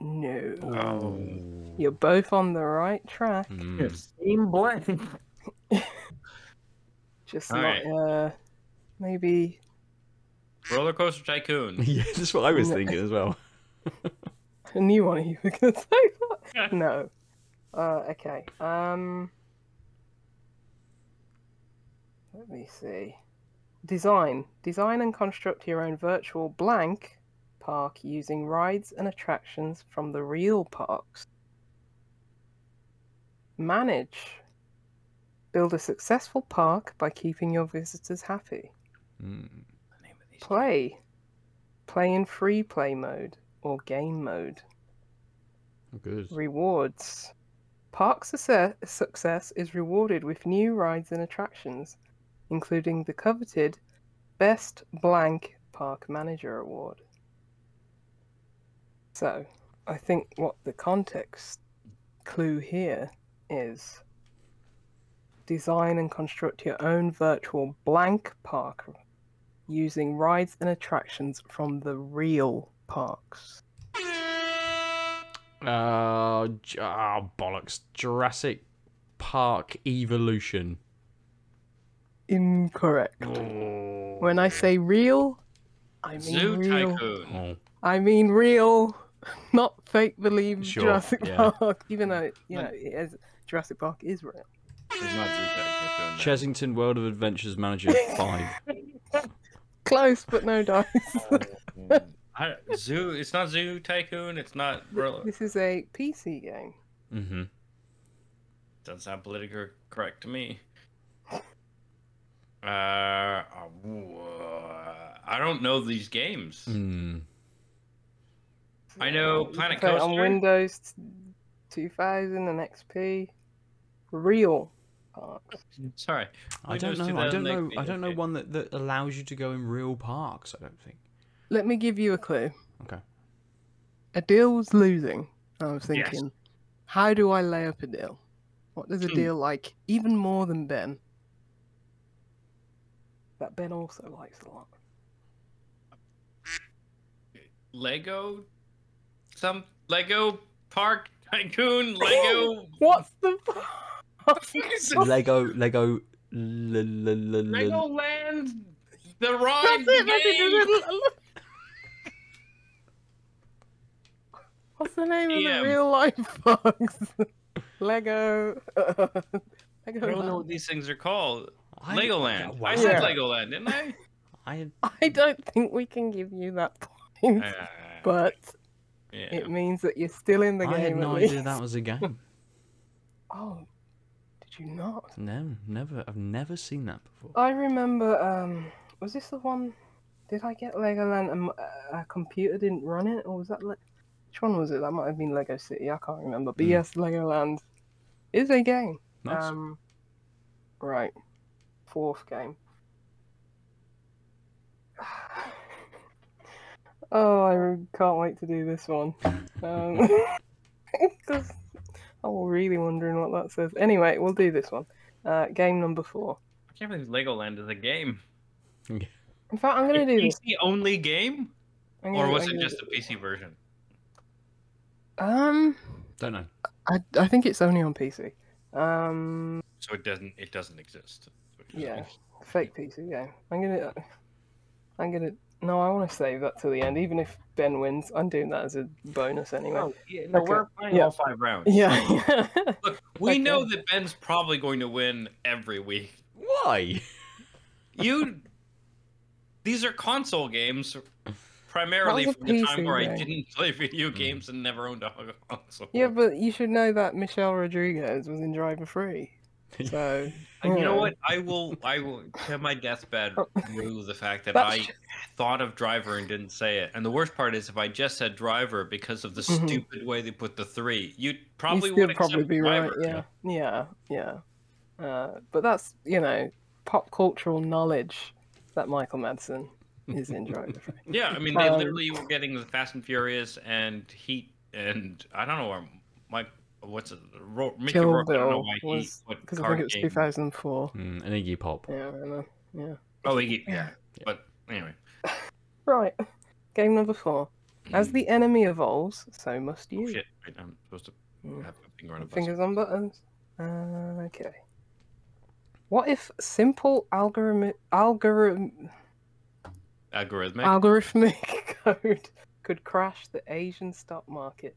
No. Oh. You're both on the right track. Yes. Theme blank. Just maybe Roller Coaster Tycoon. Yeah, that's what I was thinking as well. I knew one of you were going to say that. Yeah. No. Okay. Let me see. Design. Design and construct your own virtual blank park using rides and attractions from the real parks. Manage. Build a successful park by keeping your visitors happy. Play. Play in free play mode or game mode. Good. Rewards. Park success is rewarded with new rides and attractions, including the coveted Best Blank Park Manager Award. So, I think what the context clue here is... Design and construct your own virtual blank park using rides and attractions from the real parks. Oh, bollocks. Jurassic Park Evolution. Incorrect. Oh. When I say real, I mean Zoo real. Tycoon. I mean real, not fake believe Jurassic Park, even though you know it is, Jurassic Park is real. Chessington World of Adventures Manager 5. Close, but no dice. Zoo. It's not Zoo Tycoon. It's not. This is a PC game. Mm-hmm. Doesn't sound politically correct to me. I don't know these games. I know Planet Coaster on Windows 2000 and XP. Real parks. Sorry, I don't know one that allows you to go in real parks. I don't think. Let me give you a clue. Okay. Adil was losing. I was thinking, how do I lay up Adil? What does Adil like even more than Ben? That Ben also likes a lot. Lego, Lego Park Tycoon. Lego. What's the? Legoland, the ride game. What's the name of the real life parks? Lego. I don't know what these things are called. Legoland. I said Legoland, didn't I? I don't think we can give you that point, but it means that you're still in the game. I had no idea that was a game. Oh. You not? No, never. I've never seen that before. I remember. Was this the one? Did I get Legoland and a computer didn't run it, or was that which one was it? That might have been Lego City. I can't remember. But yes, Legoland is a game. Nice. Right, 4th game. Oh, I can't wait to do this one. Because. Oh, really wondering what that says. Anyway, we'll do this one. Game number 4. I can't believe Legoland is a game. In fact, I'm going to do this. PC only game? Or was it just a PC version? Don't know. I think it's only on PC. So it doesn't exist. Yeah, fake PC game. I'm gonna. No, I want to save that to the end. Even if Ben wins, I'm doing that as a bonus anyway. Oh, yeah, no, we're playing all 5 rounds. Yeah. Look, we know that Ben's probably going to win every week. Why? These are console games, primarily from the time where I didn't play video games and never owned a console. Yeah, but you should know that Michelle Rodriguez was in Driver 3. So you know what? I will to my deathbed rue the fact that I thought of Driver and didn't say it. And the worst part is if I just said Driver because of the stupid way they put the 3, you'd probably would be Driver, right. Yeah, yeah, yeah. But that's, you know, pop cultural knowledge that Michael Madsen is in Driver. Yeah, I mean, they literally were getting the Fast and Furious and Heat and I don't know where Mike. What's it? Mickey Rourke, I don't know why he put card game. I think it was 2004. And Iggy Pop. Yeah, I don't know. Yeah. Oh, Iggy, yeah. But anyway. Right. Game number 4. As the enemy evolves, so must you. Oh, shit. Wait, I'm supposed to have my finger on a button. Fingers on buttons. Okay. What if simple algorithmic code could crash the Asian stock market,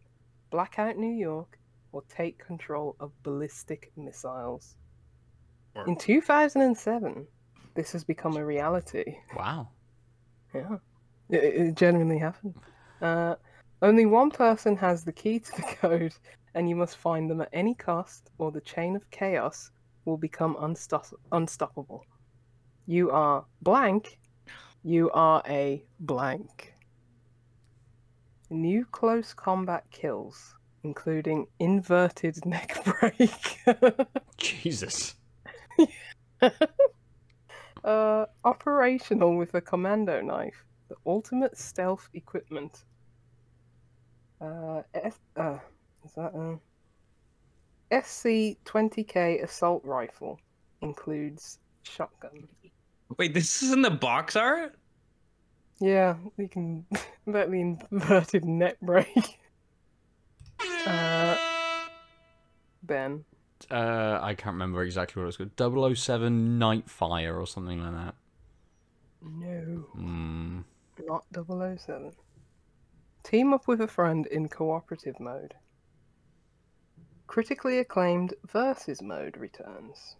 black out New York, or take control of ballistic missiles? In 2007, this has become a reality. Wow. Yeah. It genuinely happened. Only one person has the key to the code, and you must find them at any cost, or the chain of chaos will become unstoppable. You are blank. You are a blank. New close combat kills, including inverted neck break. Jesus. Operational with a commando knife, the ultimate stealth equipment. Is that a SC-20K assault rifle, includes shotgun. Wait, this is in the box art? Yeah, we can about the inverted neck break. Ben. I can't remember exactly what it was called. 007 Nightfire or something like that. No. Not 007. Team up with a friend in cooperative mode. Critically acclaimed versus mode returns.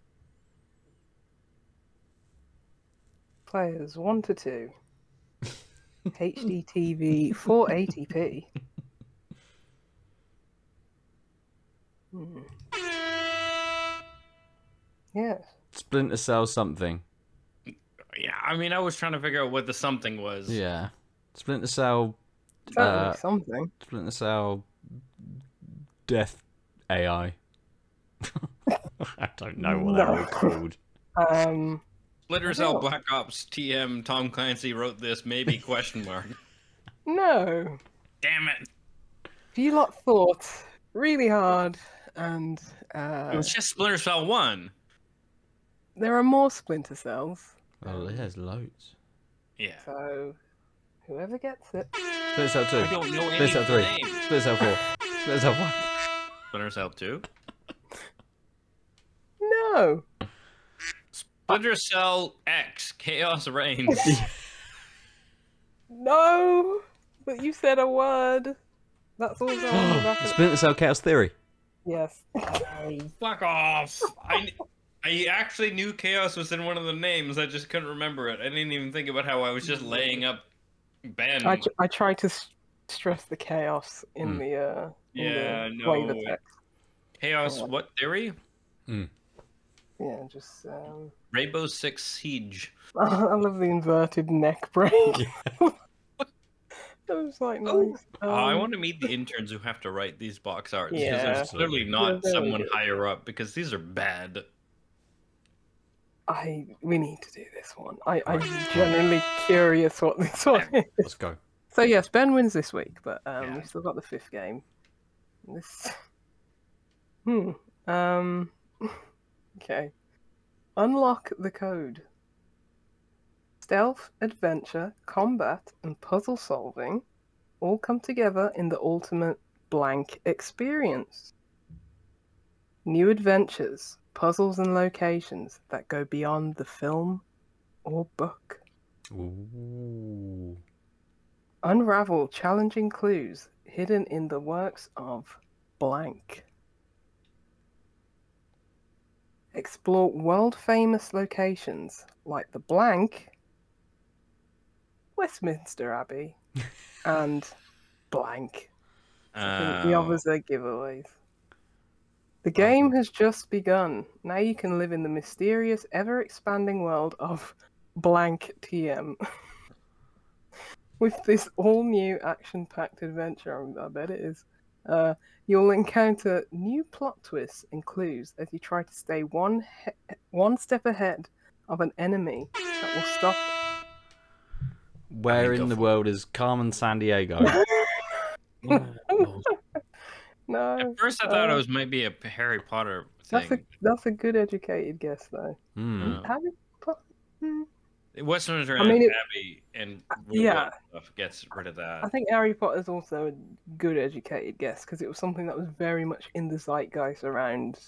Players 1 to 2. HDTV 480p. Yes. Splinter Cell something. Yeah, I mean, I was trying to figure out what the something was. Yeah. Splinter Cell. Something. Splinter Cell. Death AI. I don't know what that was called. Splinter Cell Black Ops TM. Tom Clancy wrote this. Maybe question mark. No. Damn it. If you lot thought really hard. And it was just Splinter Cell 1. There are more Splinter Cells. Oh, there's loads. Yeah. So, whoever gets it. Splinter Cell 2. I don't know Splinter Cell 3. Splinter Cell 4. Splinter Cell 1. Splinter Cell 2. No. Splinter Cell X. Chaos Reigns. No. But you said a word. That's all. Splinter Cell Chaos Theory. Yes. Oh, fuck off. I actually knew Chaos was in one of the names. I just couldn't remember it. I didn't even think about how I was just laying up Ben. I tried to stress the chaos in the flavor text. Chaos what theory? Yeah, just Rainbow Six Siege. I love the inverted neck break. Yeah. Was like, nice. I want to meet the interns who have to write these box arts. Yeah. There's clearly not someone higher up, because these are bad. We need to do this one. I'm generally curious what this one is. Let's go. So yes, Ben wins this week, but we've still got the 5th game. This. Okay. Unlock the code. Stealth, adventure, combat, and puzzle solving all come together in the ultimate blank experience. New adventures, puzzles, and locations that go beyond the film or book. Ooh. Unravel challenging clues hidden in the works of blank. Explore world-famous locations like the blank, Westminster Abbey, and blank. I think the others are giveaways. The game has just begun. Now you can live in the mysterious, ever-expanding world of blank TM. With this all-new action-packed adventure, I bet it is, you'll encounter new plot twists and clues as you try to stay one step ahead of an enemy that will stop. Where in the world is Carmen Sandiego? No. At first, I thought it was maybe a Harry Potter thing. That's a good educated guess, though. Mm. Harry Potter. Westminster Abbey and yeah, stuff gets rid of that. I think Harry Potter is also a good educated guess because it was something that was very much in the zeitgeist around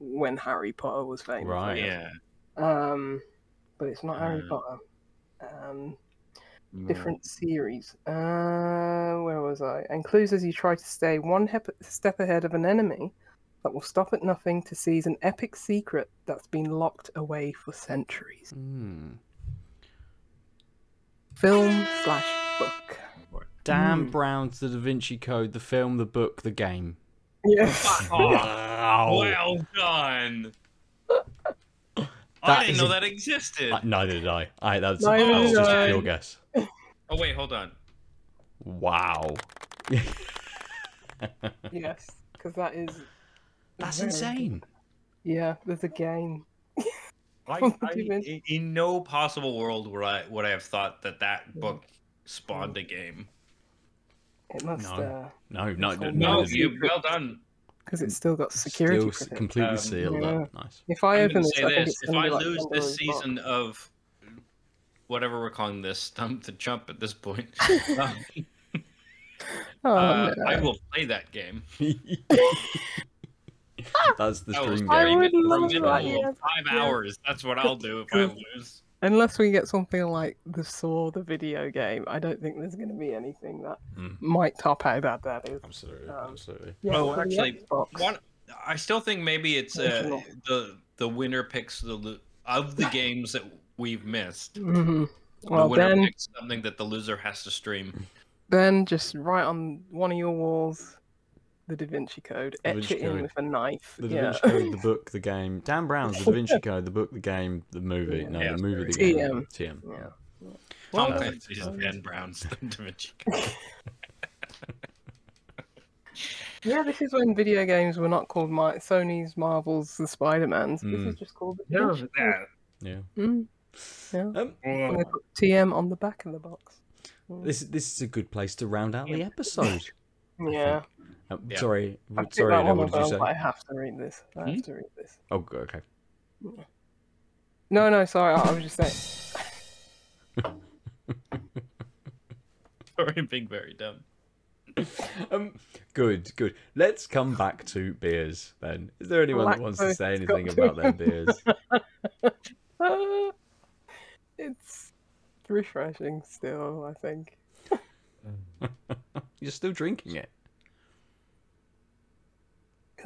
when Harry Potter was famous. Right. Yeah. But it's not Harry Potter. Different series. Where was I? And clues as you try to stay one step ahead of an enemy that will stop at nothing to seize an epic secret that's been locked away for centuries. Mm. Film/book. Dan Brown's The Da Vinci Code, the film, the book, the game. Yes. Oh, well done. I didn't know that existed. Neither did I. That was just a pure guess. Oh, wait, hold on. Wow. Yes, because that is... That's insane. Yeah, there's a game. I, in no possible world would I have thought that that book spawned a game. It must. No. You well done. Because it's still got security. Still completely sealed up. Nice. If I open this, if I lose like this season of whatever we're calling this, Stump the Chump at this point, no. I will play that game. That's the dream game. I would love that, yeah. 5 hours. That's what I'll do if I lose. Unless we get something like the Saw, the video game, I don't think there's going to be anything that might top how bad that is. Absolutely, absolutely. Yeah, oh, actually, I still think maybe it's the winner picks of the games that we've missed. Mm-hmm. Well, the winner picks something that the loser has to stream. Then just write on one of your walls. The Da Vinci Code. Etch it in with a knife. The Da Vinci Code, the book, the game. Dan Brown's The Da Vinci Code, the book, the game, the movie. Yeah. No, the movie, the game. TM. Yeah. Well, Dan Brown's The Da Vinci Code. Yeah, this is when video games were not called Sony's, Marvel's, the Spider-Man's. This is just called The Da Vinci Code. Yeah. Mm. Yeah. I'm going to put TM on the back of the box. This is a good place to round out the episode. Yeah. Sorry, Adam, what did you say? I have to read this. I have to read this. Oh, okay. No, sorry, I was just saying. Sorry, I'm being very dumb. Good. Let's come back to beers then. Is there anyone that wants to say anything about their beers? It's refreshing still, I think. You're still drinking it.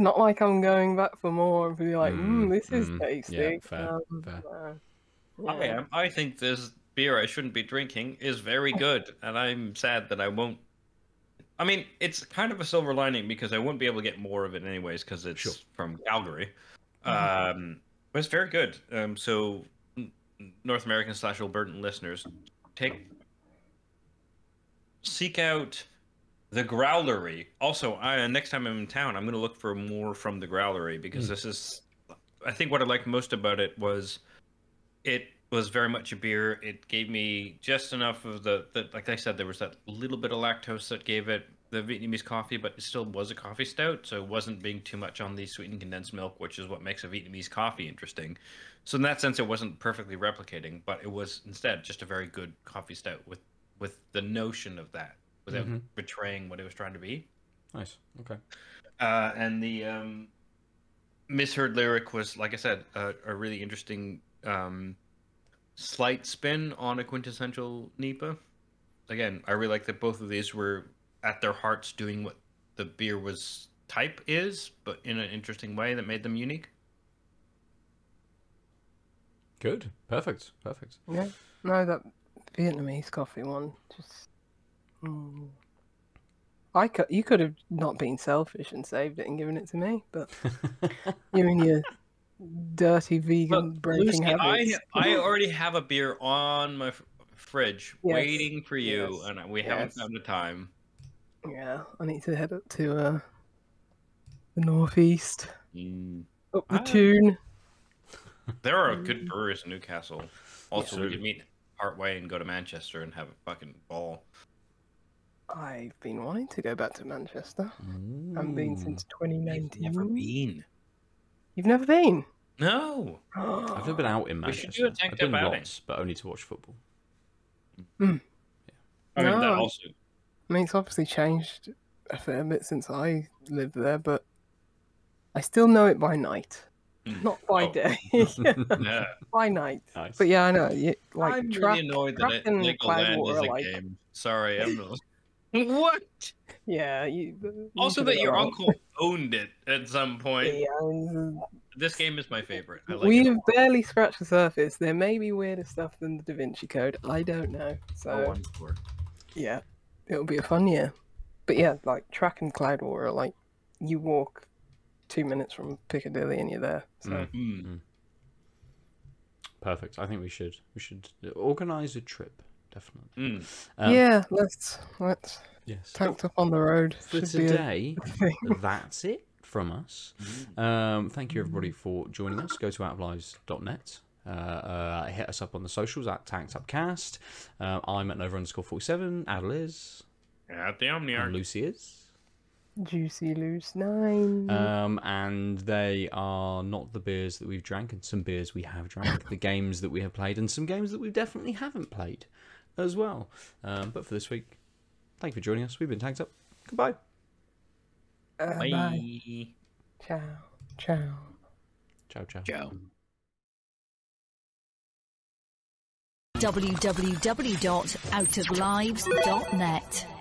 Not like I'm going back for more and be like, this is tasty. Yeah, fair. Yeah. I think this beer I shouldn't be drinking is very good, and I'm sad that I won't. I mean, it's kind of a silver lining because I wouldn't be able to get more of it anyways because it's from Calgary. But it's very good. So North American / Albertan listeners, seek out The Growlery. Also, next time I'm in town, I'm going to look for more from The Growlery because this is... I think what I liked most about it was very much a beer. It gave me just enough of the... Like I said, there was that little bit of lactose that gave it the Vietnamese coffee, but it still was a coffee stout, so it wasn't being too much on the sweetened condensed milk, which is what makes a Vietnamese coffee interesting. So in that sense, it wasn't perfectly replicating, but it was instead just a very good coffee stout with the notion of that, without betraying what it was trying to be. Nice. Okay. And the Misheard Lyric was, like I said, a really interesting slight spin on a quintessential NEPA. Again, I really like that both of these were at their hearts doing what the beer type is, but in an interesting way that made them unique. Good. Perfect. Perfect. Yeah. No, that Vietnamese coffee one just. Mm. You could have not been selfish and saved it and given it to me, but you and your dirty vegan breaking habits. I already have a beer on my fridge waiting for you, and we haven't found the time. Yeah, I need to head up to the northeast, up the Toon. There are good breweries in Newcastle. Also, we could meet partway and go to Manchester and have a fucking ball. I've been wanting to go back to Manchester. I haven't been since 2019. I've never been. You've never been? No. I've never been out in Manchester. We should do a Tanked Up outing. But only to watch football. Mm. Yeah. I mean, that also. I mean, it's obviously changed a fair bit since I lived there, but I still know it by night. Not by day. No. By night. Nice. But yeah, I know. You, like, I'm really annoyed that Legoland is a game. Sorry, I'm not. What? Yeah. You also, that your uncle owned it at some point. Yeah, this game is my favorite. I like We've barely scratched the surface. There may be weirder stuff than the Da Vinci Code. I don't know. So, yeah, it'll be a fun year. But yeah, like Track and Cloud War are like you walk 2 minutes from Piccadilly and you're there. So. Mm-hmm. Perfect. I think we should organize a trip. Definitely. Yeah, let's Tanked Up on the road for today. That's it from us. Thank you everybody for joining us. Go to outoflives.net. Hit us up on the socials at Tanked Up Cast. I'm at Nova_47. Adel is at the Omniarch. Lucy is Juicy Loose 9. And they are not the beers that we've drank, and some beers we have drank. The games that we have played, and some games that we definitely haven't played. As well. But for this week, thank you for joining us. We've been Tanked Up. Goodbye. Bye. Bye. Ciao. Ciao. Ciao, ciao. Ciao. www.outoflives.net